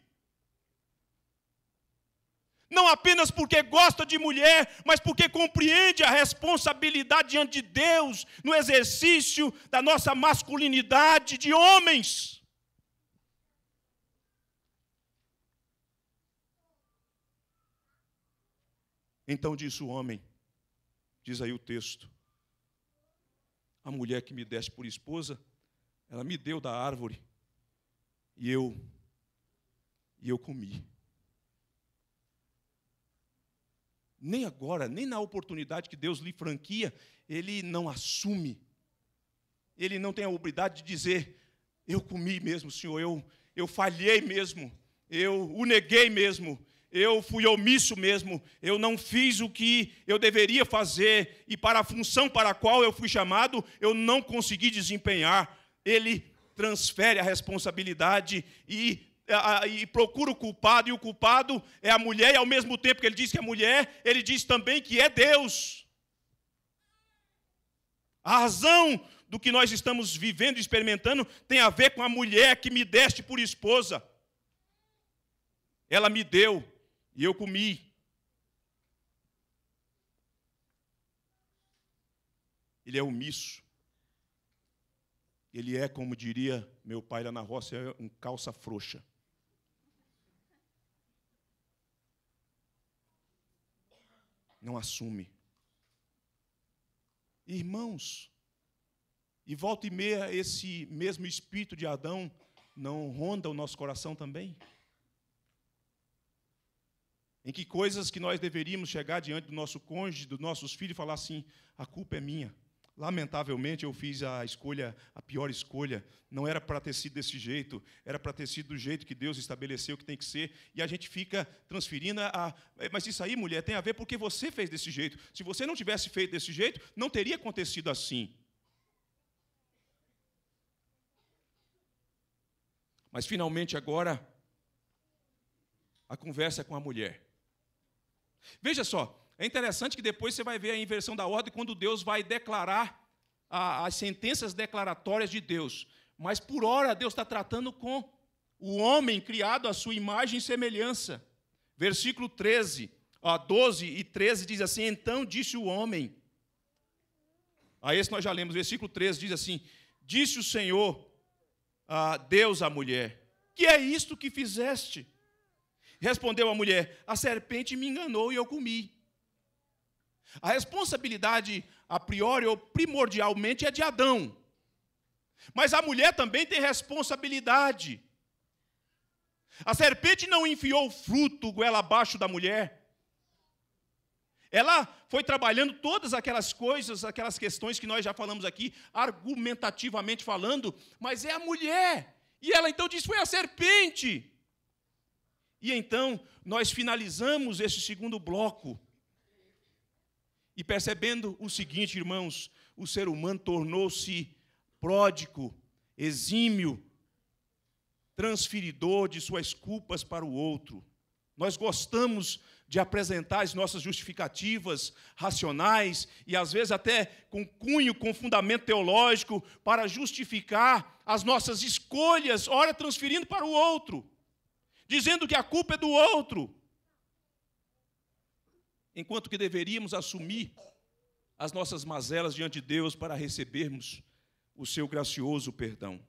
Não apenas porque gosta de mulher, mas porque compreende a responsabilidade diante de Deus no exercício da nossa masculinidade de homens. Então disse o homem, diz aí o texto, a mulher que me deste por esposa, ela me deu da árvore e eu comi. Nem agora, nem na oportunidade que Deus lhe franquia, ele não assume. Ele não tem a hombridade de dizer, eu comi mesmo, Senhor, eu falhei mesmo, eu o neguei mesmo. Eu fui omisso mesmo, eu não fiz o que eu deveria fazer, e para a função para a qual eu fui chamado, eu não consegui desempenhar. Ele transfere a responsabilidade e procura o culpado, e o culpado é a mulher, e ao mesmo tempo que ele diz que é mulher, ele diz também que é Deus. A razão do que nós estamos vivendo e experimentando tem a ver com a mulher que me deste por esposa. Ela me deu. E eu comi. Ele é omisso. Ele é, como diria meu pai lá na roça, um calça frouxa. Não assume. Irmãos, e volta e meia, esse mesmo espírito de Adão não ronda o nosso coração também? Em que coisas que nós deveríamos chegar diante do nosso cônjuge, dos nossos filhos, e falar assim, a culpa é minha. Lamentavelmente, eu fiz a escolha, a pior escolha. Não era para ter sido desse jeito, era para ter sido do jeito que Deus estabeleceu que tem que ser. E a gente fica transferindo mas isso aí, mulher, tem a ver porque você fez desse jeito. Se você não tivesse feito desse jeito, não teria acontecido assim. Mas, finalmente, agora, a conversa é com a mulher. Veja só, é interessante que depois você vai ver a inversão da ordem quando Deus vai declarar as sentenças declaratórias de Deus. Mas, por ora, Deus está tratando com o homem criado à sua imagem e semelhança. Versículo 12 e 13 diz assim, então disse o homem. A esse nós já lemos. Versículo 13 diz assim, disse o Senhor, Deus à mulher, que é isto que fizeste? Respondeu a mulher, a serpente me enganou e eu comi. A responsabilidade, a priori ou primordialmente, é de Adão. Mas a mulher também tem responsabilidade. A serpente não enfiou o fruto goela abaixo da mulher. Ela foi trabalhando todas aquelas coisas, aquelas questões que nós já falamos aqui, argumentativamente falando, mas é a mulher. E ela então diz, foi a serpente. E então, nós finalizamos esse segundo bloco. E percebendo o seguinte, irmãos, o ser humano tornou-se pródigo, exímio, transferidor de suas culpas para o outro. Nós gostamos de apresentar as nossas justificativas racionais e, às vezes, até com cunho, com fundamento teológico, para justificar as nossas escolhas, ora transferindo para o outro, dizendo que a culpa é do outro, enquanto que deveríamos assumir as nossas mazelas diante de Deus para recebermos o seu gracioso perdão.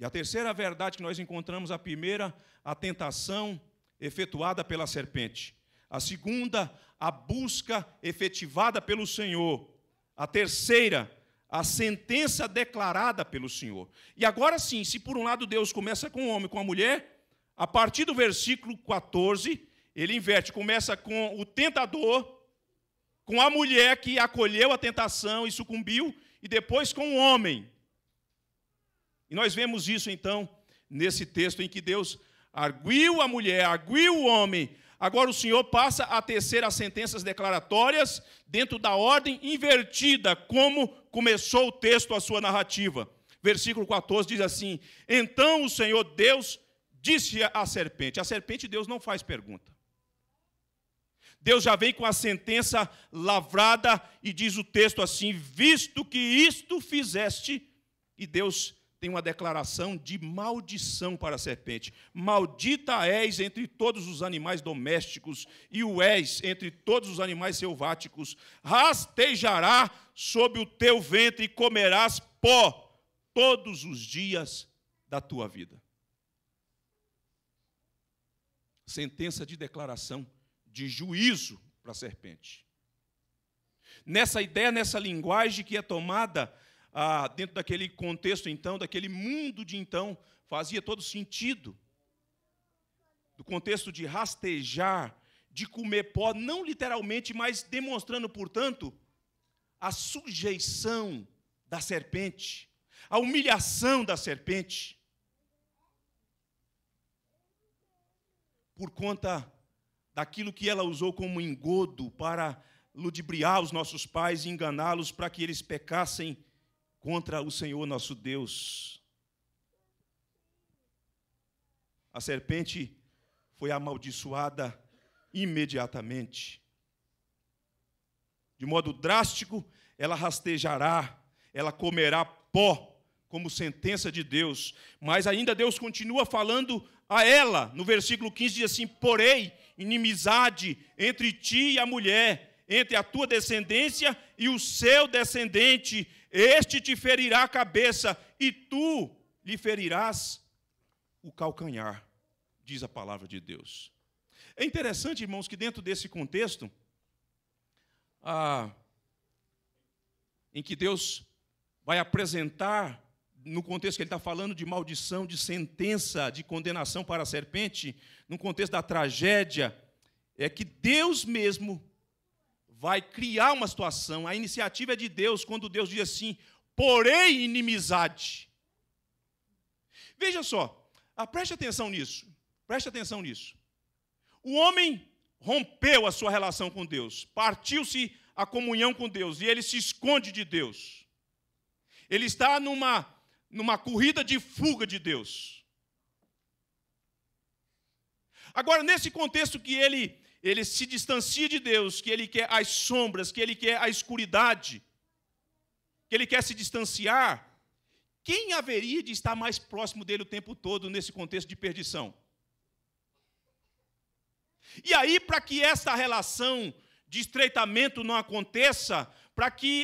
E a terceira verdade que nós encontramos, a primeira, a tentação efetuada pela serpente. A segunda, a busca efetivada pelo Senhor. A terceira, a sentença declarada pelo Senhor. E agora sim, se por um lado Deus começa com o homem, com a mulher, a partir do versículo 14, ele inverte, começa com o tentador, com a mulher que acolheu a tentação e sucumbiu, e depois com o homem. E nós vemos isso, então, nesse texto em que Deus arguiu a mulher, arguiu o homem. Agora o Senhor passa a tecer as sentenças declaratórias dentro da ordem invertida, como começou o texto, a sua narrativa. Versículo 14 diz assim: então o Senhor Deus disse à serpente. A serpente, Deus não faz pergunta. Deus já vem com a sentença lavrada e diz o texto assim: visto que isto fizeste. E Deus tem uma declaração de maldição para a serpente. Maldita és entre todos os animais domésticos, e o és entre todos os animais selváticos. Rastejará sobre o teu ventre e comerás pó todos os dias da tua vida. Sentença de declaração de juízo para a serpente. Nessa ideia, nessa linguagem que é tomada dentro daquele contexto, então, daquele mundo de então, fazia todo sentido. Do contexto de rastejar, de comer pó, não literalmente, mas demonstrando, portanto, a sujeição da serpente, a humilhação da serpente, por conta daquilo que ela usou como engodo para ludibriar os nossos pais e enganá-los para que eles pecassem contra o Senhor nosso Deus. A serpente foi amaldiçoada imediatamente. De modo drástico, ela rastejará, ela comerá pó, como sentença de Deus. Mas ainda Deus continua falando a ela. No versículo 15 diz assim: porém, inimizade entre ti e a mulher, entre a tua descendência e o seu descendente. Este te ferirá a cabeça, e tu lhe ferirás o calcanhar, diz a palavra de Deus. É interessante, irmãos, que dentro desse contexto, em que Deus vai apresentar, no contexto que ele está falando de maldição, de sentença, de condenação para a serpente, no contexto da tragédia, é que Deus mesmo vai criar uma situação. A iniciativa é de Deus, quando Deus diz assim: porém, inimizade. Veja só, preste atenção nisso, preste atenção nisso. O homem rompeu a sua relação com Deus, partiu-se a comunhão com Deus, e ele se esconde de Deus. Ele está numa corrida de fuga de Deus. Agora, nesse contexto que ele se distancia de Deus, que ele quer as sombras, que ele quer a escuridade, que ele quer se distanciar, quem haveria de estar mais próximo dele o tempo todo nesse contexto de perdição? E aí, para que essa relação de estreitamento não aconteça, para que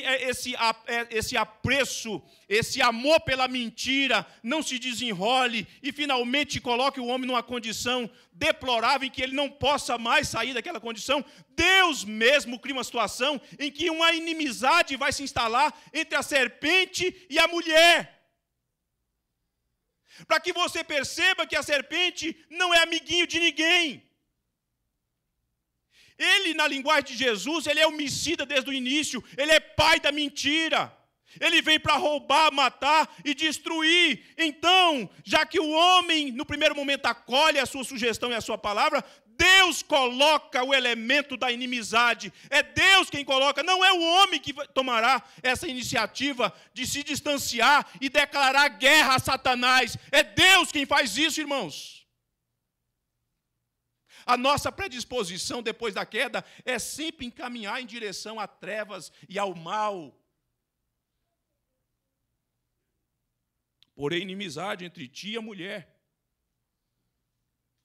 esse apreço, esse amor pela mentira não se desenrole e, finalmente, coloque o homem numa condição deplorável em que ele não possa mais sair daquela condição, Deus mesmo cria uma situação em que uma inimizade vai se instalar entre a serpente e a mulher. Para que você perceba que a serpente não é amiguinho de ninguém. Ele, na linguagem de Jesus, ele é homicida desde o início, ele é pai da mentira. Ele vem para roubar, matar e destruir. Então, já que o homem, no primeiro momento, acolhe a sua sugestão e a sua palavra, Deus coloca o elemento da inimizade, é Deus quem coloca, não é o homem que tomará essa iniciativa de se distanciar e declarar guerra a Satanás, é Deus quem faz isso, irmãos. A nossa predisposição depois da queda é sempre encaminhar em direção a trevas e ao mal. Porém, inimizade entre ti e a mulher,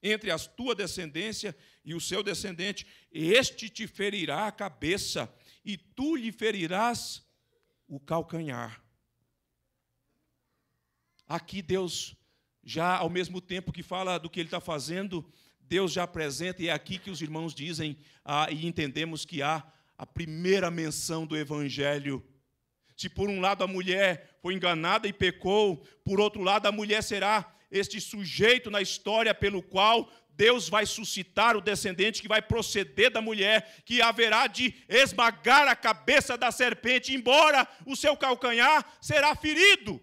entre a tua descendência e o seu descendente, este te ferirá a cabeça, e tu lhe ferirás o calcanhar. Aqui Deus, já ao mesmo tempo que fala do que Ele está fazendo, Deus já apresenta, e é aqui que os irmãos dizem, e entendemos que há a primeira menção do Evangelho. Se por um lado a mulher foi enganada e pecou, por outro lado a mulher será este sujeito na história pelo qual Deus vai suscitar o descendente que vai proceder da mulher, que haverá de esmagar a cabeça da serpente, embora o seu calcanhar será ferido.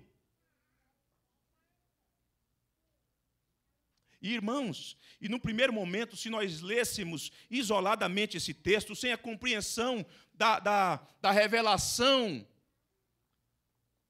Irmãos, e no primeiro momento, se nós lêssemos isoladamente esse texto, sem a compreensão da revelação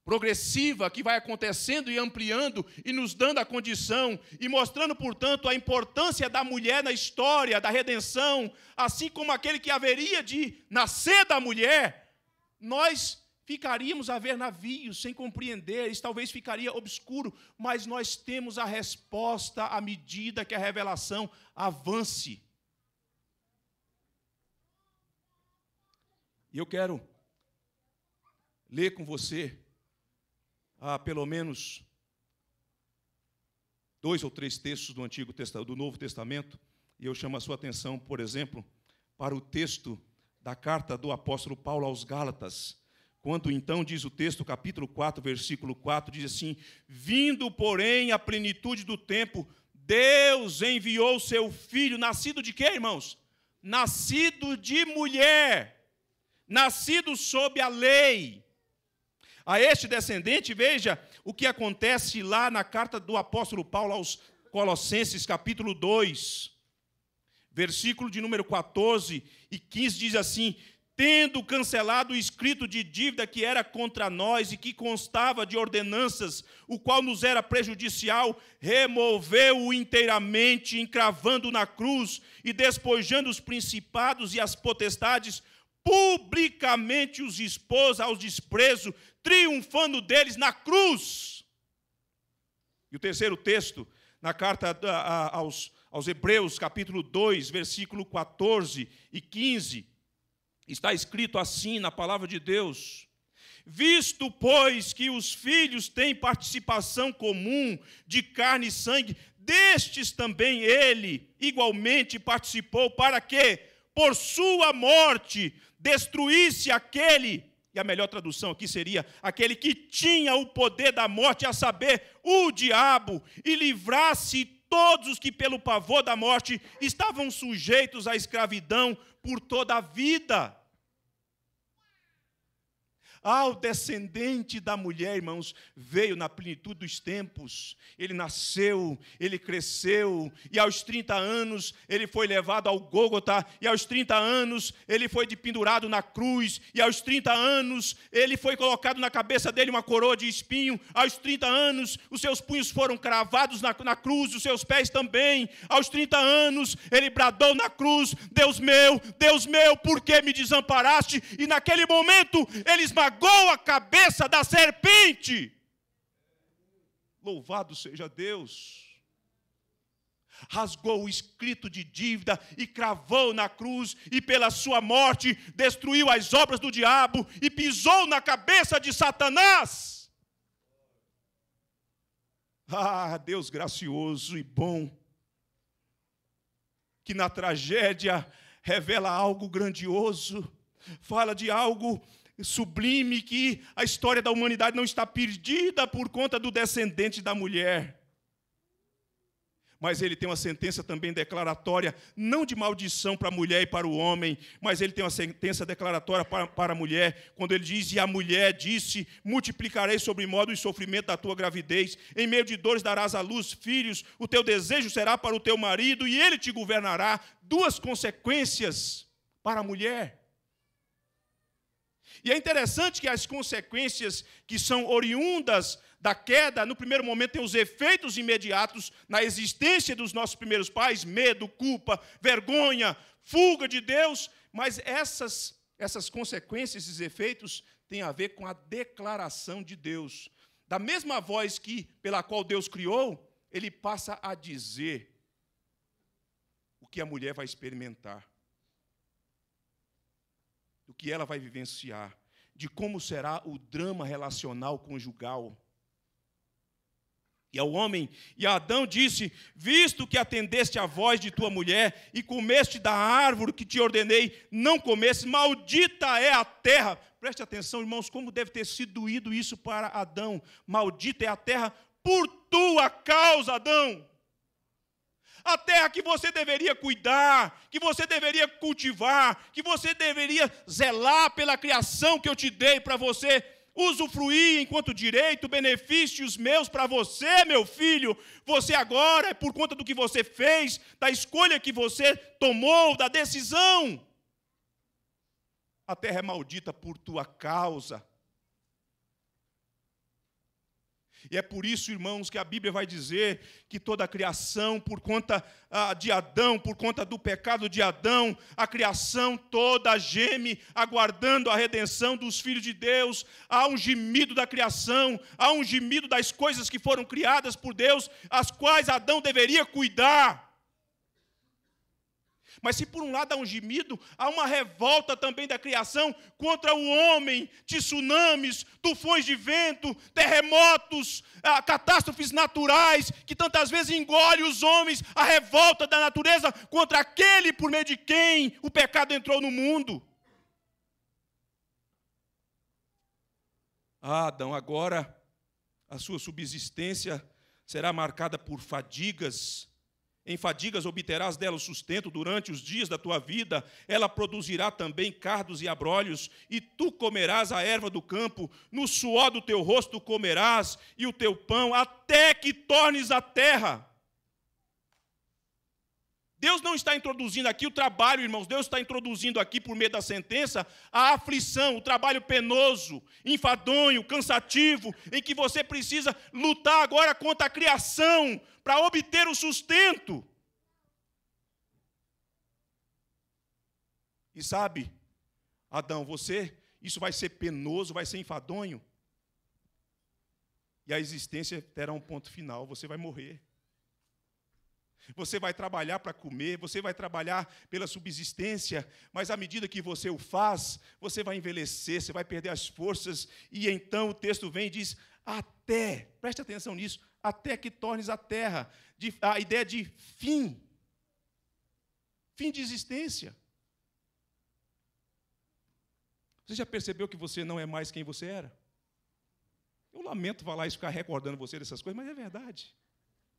progressiva que vai acontecendo e ampliando e nos dando a condição e mostrando, portanto, a importância da mulher na história, da redenção, assim como aquele que haveria de nascer da mulher, nós ficaríamos a ver navios sem compreender, isso talvez ficaria obscuro, mas nós temos a resposta à medida que a revelação avance. E eu quero ler com você pelo menos 2 ou 3 textos do Antigo Testamento, do Novo Testamento, e eu chamo a sua atenção, por exemplo, para o texto da carta do apóstolo Paulo aos Gálatas, quando então diz o texto, capítulo 4, versículo 4, diz assim: vindo, porém, a plenitude do tempo, Deus enviou o seu filho, nascido de quê, irmãos? Nascido de mulher, nascido sob a lei. A este descendente, veja o que acontece lá na carta do apóstolo Paulo aos Colossenses, capítulo 2, versículo de número 14 e 15, diz assim: tendo cancelado o escrito de dívida que era contra nós e que constava de ordenanças, o qual nos era prejudicial, removeu-o inteiramente, encravando na cruz e despojando os principados e as potestades, publicamente os expôs ao desprezo, triunfando deles na cruz. E o terceiro texto, na carta aos Hebreus, capítulo 2, versículo 14 e 15, está escrito assim na palavra de Deus: visto, pois, que os filhos têm participação comum de carne e sangue, destes também ele igualmente participou, para que, por sua morte, destruísse aquele, e a melhor tradução aqui seria, aquele que tinha o poder da morte, a saber, o diabo, e livrasse todos os que pelo pavor da morte estavam sujeitos à escravidão por toda a vida. Ao descendente da mulher, irmãos, veio na plenitude dos tempos, ele nasceu, ele cresceu, e aos 30 anos ele foi levado ao Gólgota, e aos 30 anos ele foi pendurado na cruz, e aos 30 anos ele foi colocado na cabeça dele uma coroa de espinho, aos 30 anos os seus punhos foram cravados na cruz, os seus pés também, aos 30 anos ele bradou na cruz: Deus meu, por que me desamparaste? E naquele momento ele esmagou a cabeça da serpente. Louvado seja Deus. Rasgou o escrito de dívida e cravou na cruz, e pela sua morte destruiu as obras do diabo e pisou na cabeça de Satanás. Ah, Deus gracioso e bom, que na tragédia revela algo grandioso, fala de algo sublime, que a história da humanidade não está perdida por conta do descendente da mulher, mas ele tem uma sentença também declaratória, não de maldição para a mulher e para o homem, mas ele tem uma sentença declaratória para a mulher, quando ele diz, e a mulher disse, multiplicarei sobre modo o sofrimento da tua gravidez, em meio de dores darás à luz filhos, o teu desejo será para o teu marido, e ele te governará. Duas consequências para a mulher. E é interessante que as consequências que são oriundas da queda, no primeiro momento, tem os efeitos imediatos na existência dos nossos primeiros pais, medo, culpa, vergonha, fuga de Deus, mas essas consequências, esses efeitos, têm a ver com a declaração de Deus. Da mesma voz pela qual Deus criou, ele passa a dizer o que a mulher vai experimentar, do que ela vai vivenciar, de como será o drama relacional conjugal. E ao homem, e a Adão disse, visto que atendeste à voz de tua mulher e comeste da árvore que te ordenei, não comeste, maldita é a terra. Preste atenção, irmãos, como deve ter sido doído isso para Adão. Maldita é a terra por tua causa, Adão. A terra que você deveria cuidar, que você deveria cultivar, que você deveria zelar pela criação que eu te dei para você usufruir enquanto direito, benefícios meus para você, meu filho. Você agora, por conta do que você fez, da escolha que você tomou, da decisão, a terra é maldita por tua causa. E é por isso, irmãos, que a Bíblia vai dizer que toda a criação, por conta de Adão, por conta do pecado de Adão, a criação toda geme, aguardando a redenção dos filhos de Deus. Há um gemido da criação, há um gemido das coisas que foram criadas por Deus, as quais Adão deveria cuidar. Mas se por um lado há um gemido, há uma revolta também da criação contra o homem, tsunamis, tufões de vento, terremotos, catástrofes naturais, que tantas vezes engolem os homens, a revolta da natureza contra aquele por meio de quem o pecado entrou no mundo. Adão, agora a sua subsistência será marcada por fadigas. Em fadigas obterás dela o sustento durante os dias da tua vida. Ela produzirá também cardos e abrolhos, e tu comerás a erva do campo, no suor do teu rosto comerás, e o teu pão, até que tornes a terra. Deus não está introduzindo aqui o trabalho, irmãos. Deus está introduzindo aqui, por meio da sentença, a aflição, o trabalho penoso, enfadonho, cansativo, em que você precisa lutar agora contra a criação para obter o sustento. E sabe, Adão, isso vai ser penoso, vai ser enfadonho. E a existência terá um ponto final, você vai morrer. Você vai trabalhar para comer, você vai trabalhar pela subsistência, mas à medida que você o faz, você vai envelhecer, você vai perder as forças, e então o texto vem e diz, até, preste atenção nisso, até que tornes a terra, a ideia de fim de existência. Você já percebeu que você não é mais quem você era? Eu lamento falar isso, ficar recordando você dessas coisas, mas é verdade,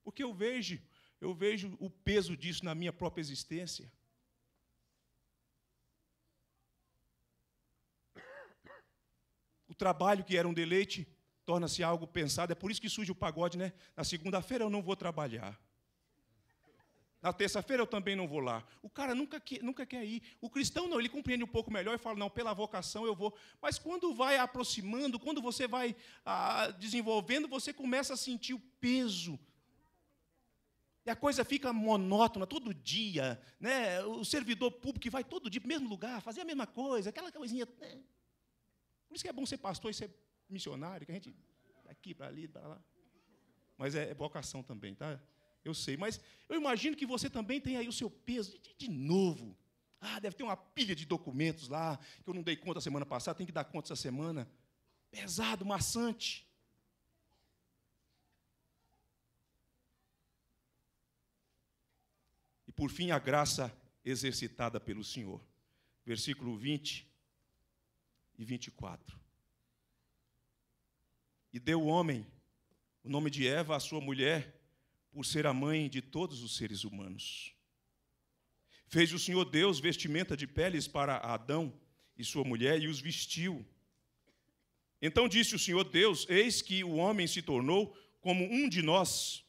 porque eu vejo o peso disso na minha própria existência. O trabalho que era um deleite torna-se algo pensado. É por isso que surge o pagode, né? Na segunda-feira eu não vou trabalhar. Na terça-feira eu também não vou lá. O cara nunca quer ir. O cristão não, ele compreende um pouco melhor e fala, não, pela vocação eu vou. Mas quando vai aproximando, quando você vai desenvolvendo, você começa a sentir o peso. E a coisa fica monótona, todo dia, né? O servidor público que vai todo dia para o mesmo lugar, fazer a mesma coisa, aquela coisinha. Né? Por isso que é bom ser pastor e ser missionário, que a gente daqui para ali, para lá. Mas é vocação também, tá? Eu sei, mas eu imagino que você também tem aí o seu peso, de novo. Ah, deve ter uma pilha de documentos lá, que eu não dei conta semana passada, tem que dar conta essa semana. Pesado, maçante. Por fim, a graça exercitada pelo Senhor. Versículo 20 e 24. E deu o homem o nome de Eva, a sua mulher, por ser a mãe de todos os seres humanos. Fez o Senhor Deus vestimenta de peles para Adão e sua mulher e os vestiu. Então disse o Senhor Deus, eis que o homem se tornou como um de nós,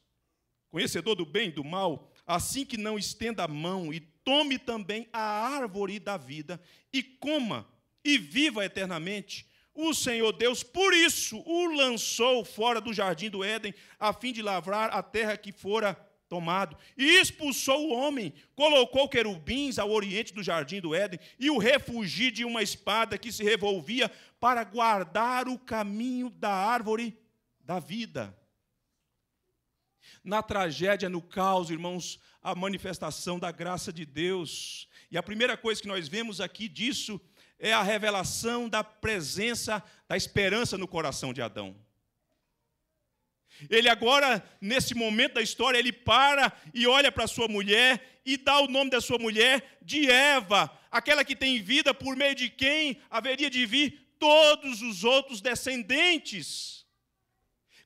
conhecedor do bem e do mal, assim que não estenda a mão e tome também a árvore da vida e coma e viva eternamente. O Senhor Deus, por isso, o lançou fora do jardim do Éden, a fim de lavrar a terra que fora tomado. E expulsou o homem, colocou querubins ao oriente do jardim do Éden, e o refugiu de uma espada que se revolvia para guardar o caminho da árvore da vida. Na tragédia, no caos, irmãos, a manifestação da graça de Deus. E a primeira coisa que nós vemos aqui disso é a revelação da presença, da esperança no coração de Adão. Ele agora, nesse momento da história, ele para e olha para sua mulher e dá o nome da sua mulher de Eva, aquela que tem vida por meio de quem haveria de vir todos os outros descendentes.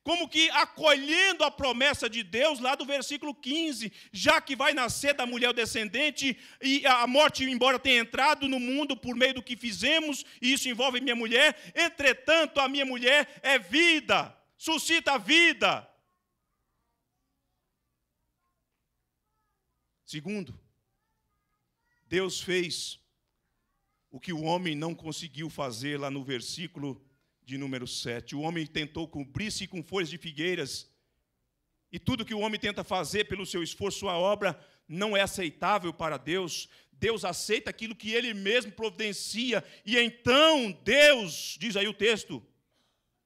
Como que acolhendo a promessa de Deus, lá do versículo 15, já que vai nascer da mulher o descendente, e a morte, embora tenha entrado no mundo por meio do que fizemos, e isso envolve minha mulher, entretanto, a minha mulher é vida, suscita a vida. Segundo, Deus fez o que o homem não conseguiu fazer lá no versículo de número 7, o homem tentou cobrir-se com folhas de figueiras, e tudo que o homem tenta fazer pelo seu esforço, sua obra, não é aceitável para Deus. Deus aceita aquilo que ele mesmo providencia, e então Deus, diz aí o texto,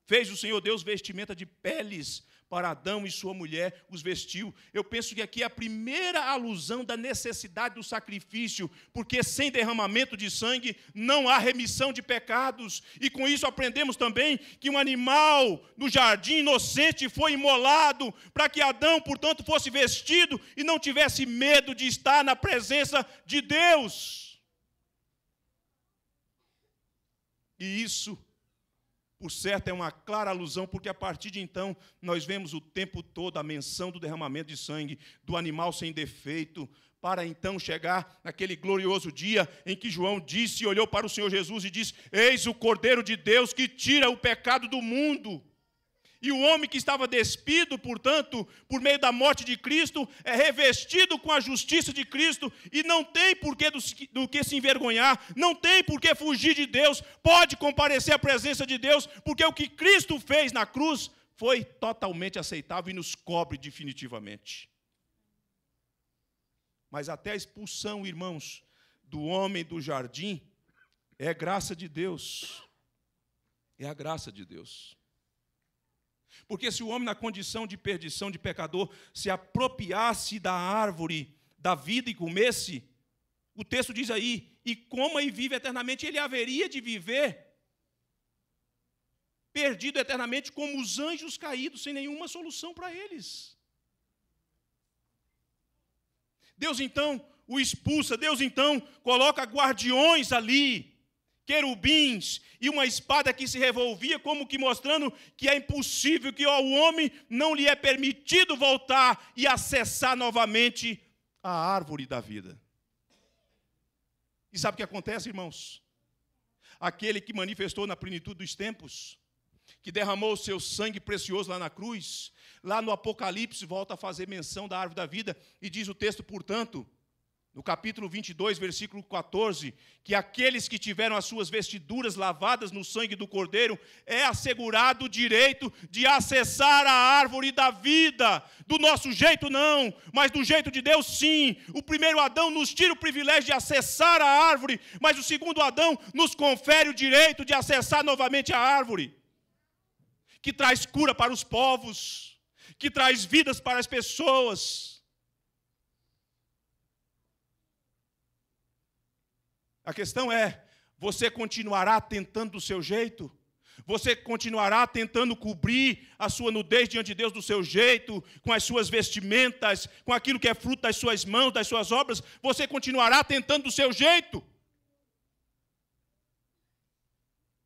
fez o Senhor Deus vestimenta de peles para Adão e sua mulher, os vestiu. Eu penso que aqui é a primeira alusão da necessidade do sacrifício, porque sem derramamento de sangue não há remissão de pecados. E com isso aprendemos também que um animal no jardim inocente foi imolado para que Adão, portanto, fosse vestido e não tivesse medo de estar na presença de Deus. E isso, por certo, é uma clara alusão, porque a partir de então nós vemos o tempo todo a menção do derramamento de sangue do animal sem defeito, para então chegar naquele glorioso dia em que João disse e olhou para o Senhor Jesus e disse, eis o Cordeiro de Deus que tira o pecado do mundo. E o homem que estava despido, portanto, por meio da morte de Cristo, é revestido com a justiça de Cristo e não tem porquê do que se envergonhar, não tem porquê fugir de Deus, pode comparecer à presença de Deus, porque o que Cristo fez na cruz foi totalmente aceitável e nos cobre definitivamente. Mas até a expulsão, irmãos, do homem do jardim é graça de Deus. É a graça de Deus. Porque se o homem, na condição de perdição, de pecador, se apropriasse da árvore da vida e comesse, o texto diz aí, e coma e vive eternamente, ele haveria de viver perdido eternamente como os anjos caídos, sem nenhuma solução para eles. Deus, então, o expulsa, Deus, então, coloca guardiões ali, querubins e uma espada que se revolvia, como que mostrando que é impossível, que ao homem não lhe é permitido voltar e acessar novamente a árvore da vida. E sabe o que acontece, irmãos? Aquele que manifestou na plenitude dos tempos, que derramou o seu sangue precioso lá na cruz, lá no Apocalipse volta a fazer menção da árvore da vida, e diz o texto, portanto, no capítulo 22, versículo 14, que aqueles que tiveram as suas vestiduras lavadas no sangue do Cordeiro, é assegurado o direito de acessar a árvore da vida. Do nosso jeito não, mas do jeito de Deus sim. O primeiro Adão nos tira o privilégio de acessar a árvore, mas o segundo Adão nos confere o direito de acessar novamente a árvore, que traz cura para os povos, que traz vidas para as pessoas. A questão é, você continuará tentando do seu jeito? Você continuará tentando cobrir a sua nudez diante de Deus do seu jeito, com as suas vestimentas, com aquilo que é fruto das suas mãos, das suas obras? Você continuará tentando do seu jeito?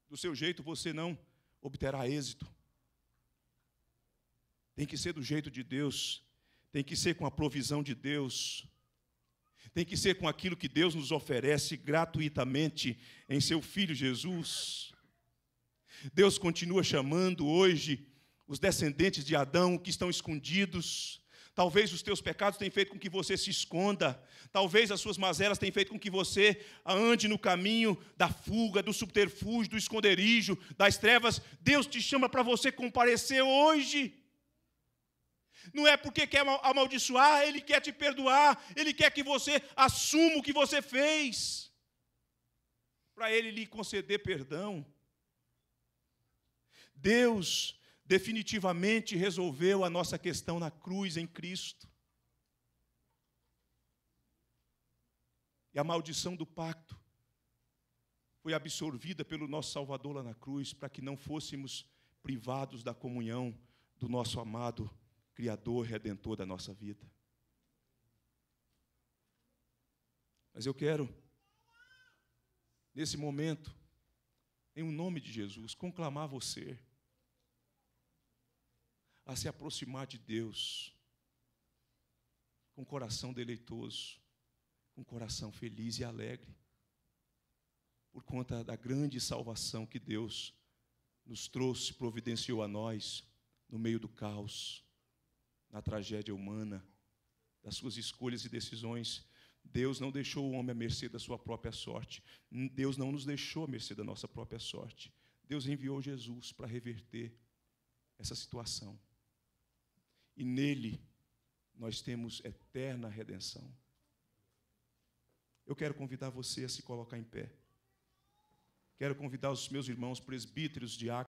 Do seu jeito você não obterá êxito. Tem que ser do jeito de Deus. tem que ser com a provisão de Deus, tem que ser com aquilo que Deus nos oferece gratuitamente em seu Filho Jesus. Deus continua chamando hoje os descendentes de Adão que estão escondidos. Talvez os teus pecados tenham feito com que você se esconda. Talvez as suas mazelas tenham feito com que você ande no caminho da fuga, do subterfúgio, do esconderijo, das trevas. Deus te chama para você comparecer hoje. Não é porque quer amaldiçoar, Ele quer te perdoar, Ele quer que você assuma o que você fez, para Ele lhe conceder perdão. Deus definitivamente resolveu a nossa questão na cruz em Cristo. E a maldição do pacto foi absorvida pelo nosso Salvador lá na cruz, para que não fôssemos privados da comunhão do nosso amado Criador, Redentor da nossa vida. Mas eu quero, nesse momento, em um nome de Jesus, conclamar você a se aproximar de Deus com um coração deleitoso, com um coração feliz e alegre, por conta da grande salvação que Deus nos trouxe, providenciou a nós no meio do caos, na tragédia humana, das suas escolhas e decisões. Deus não deixou o homem à mercê da sua própria sorte. Deus não nos deixou à mercê da nossa própria sorte. Deus enviou Jesus para reverter essa situação. E nele nós temos eterna redenção. Eu quero convidar você a se colocar em pé. Quero convidar os meus irmãos presbíteros, diáconos,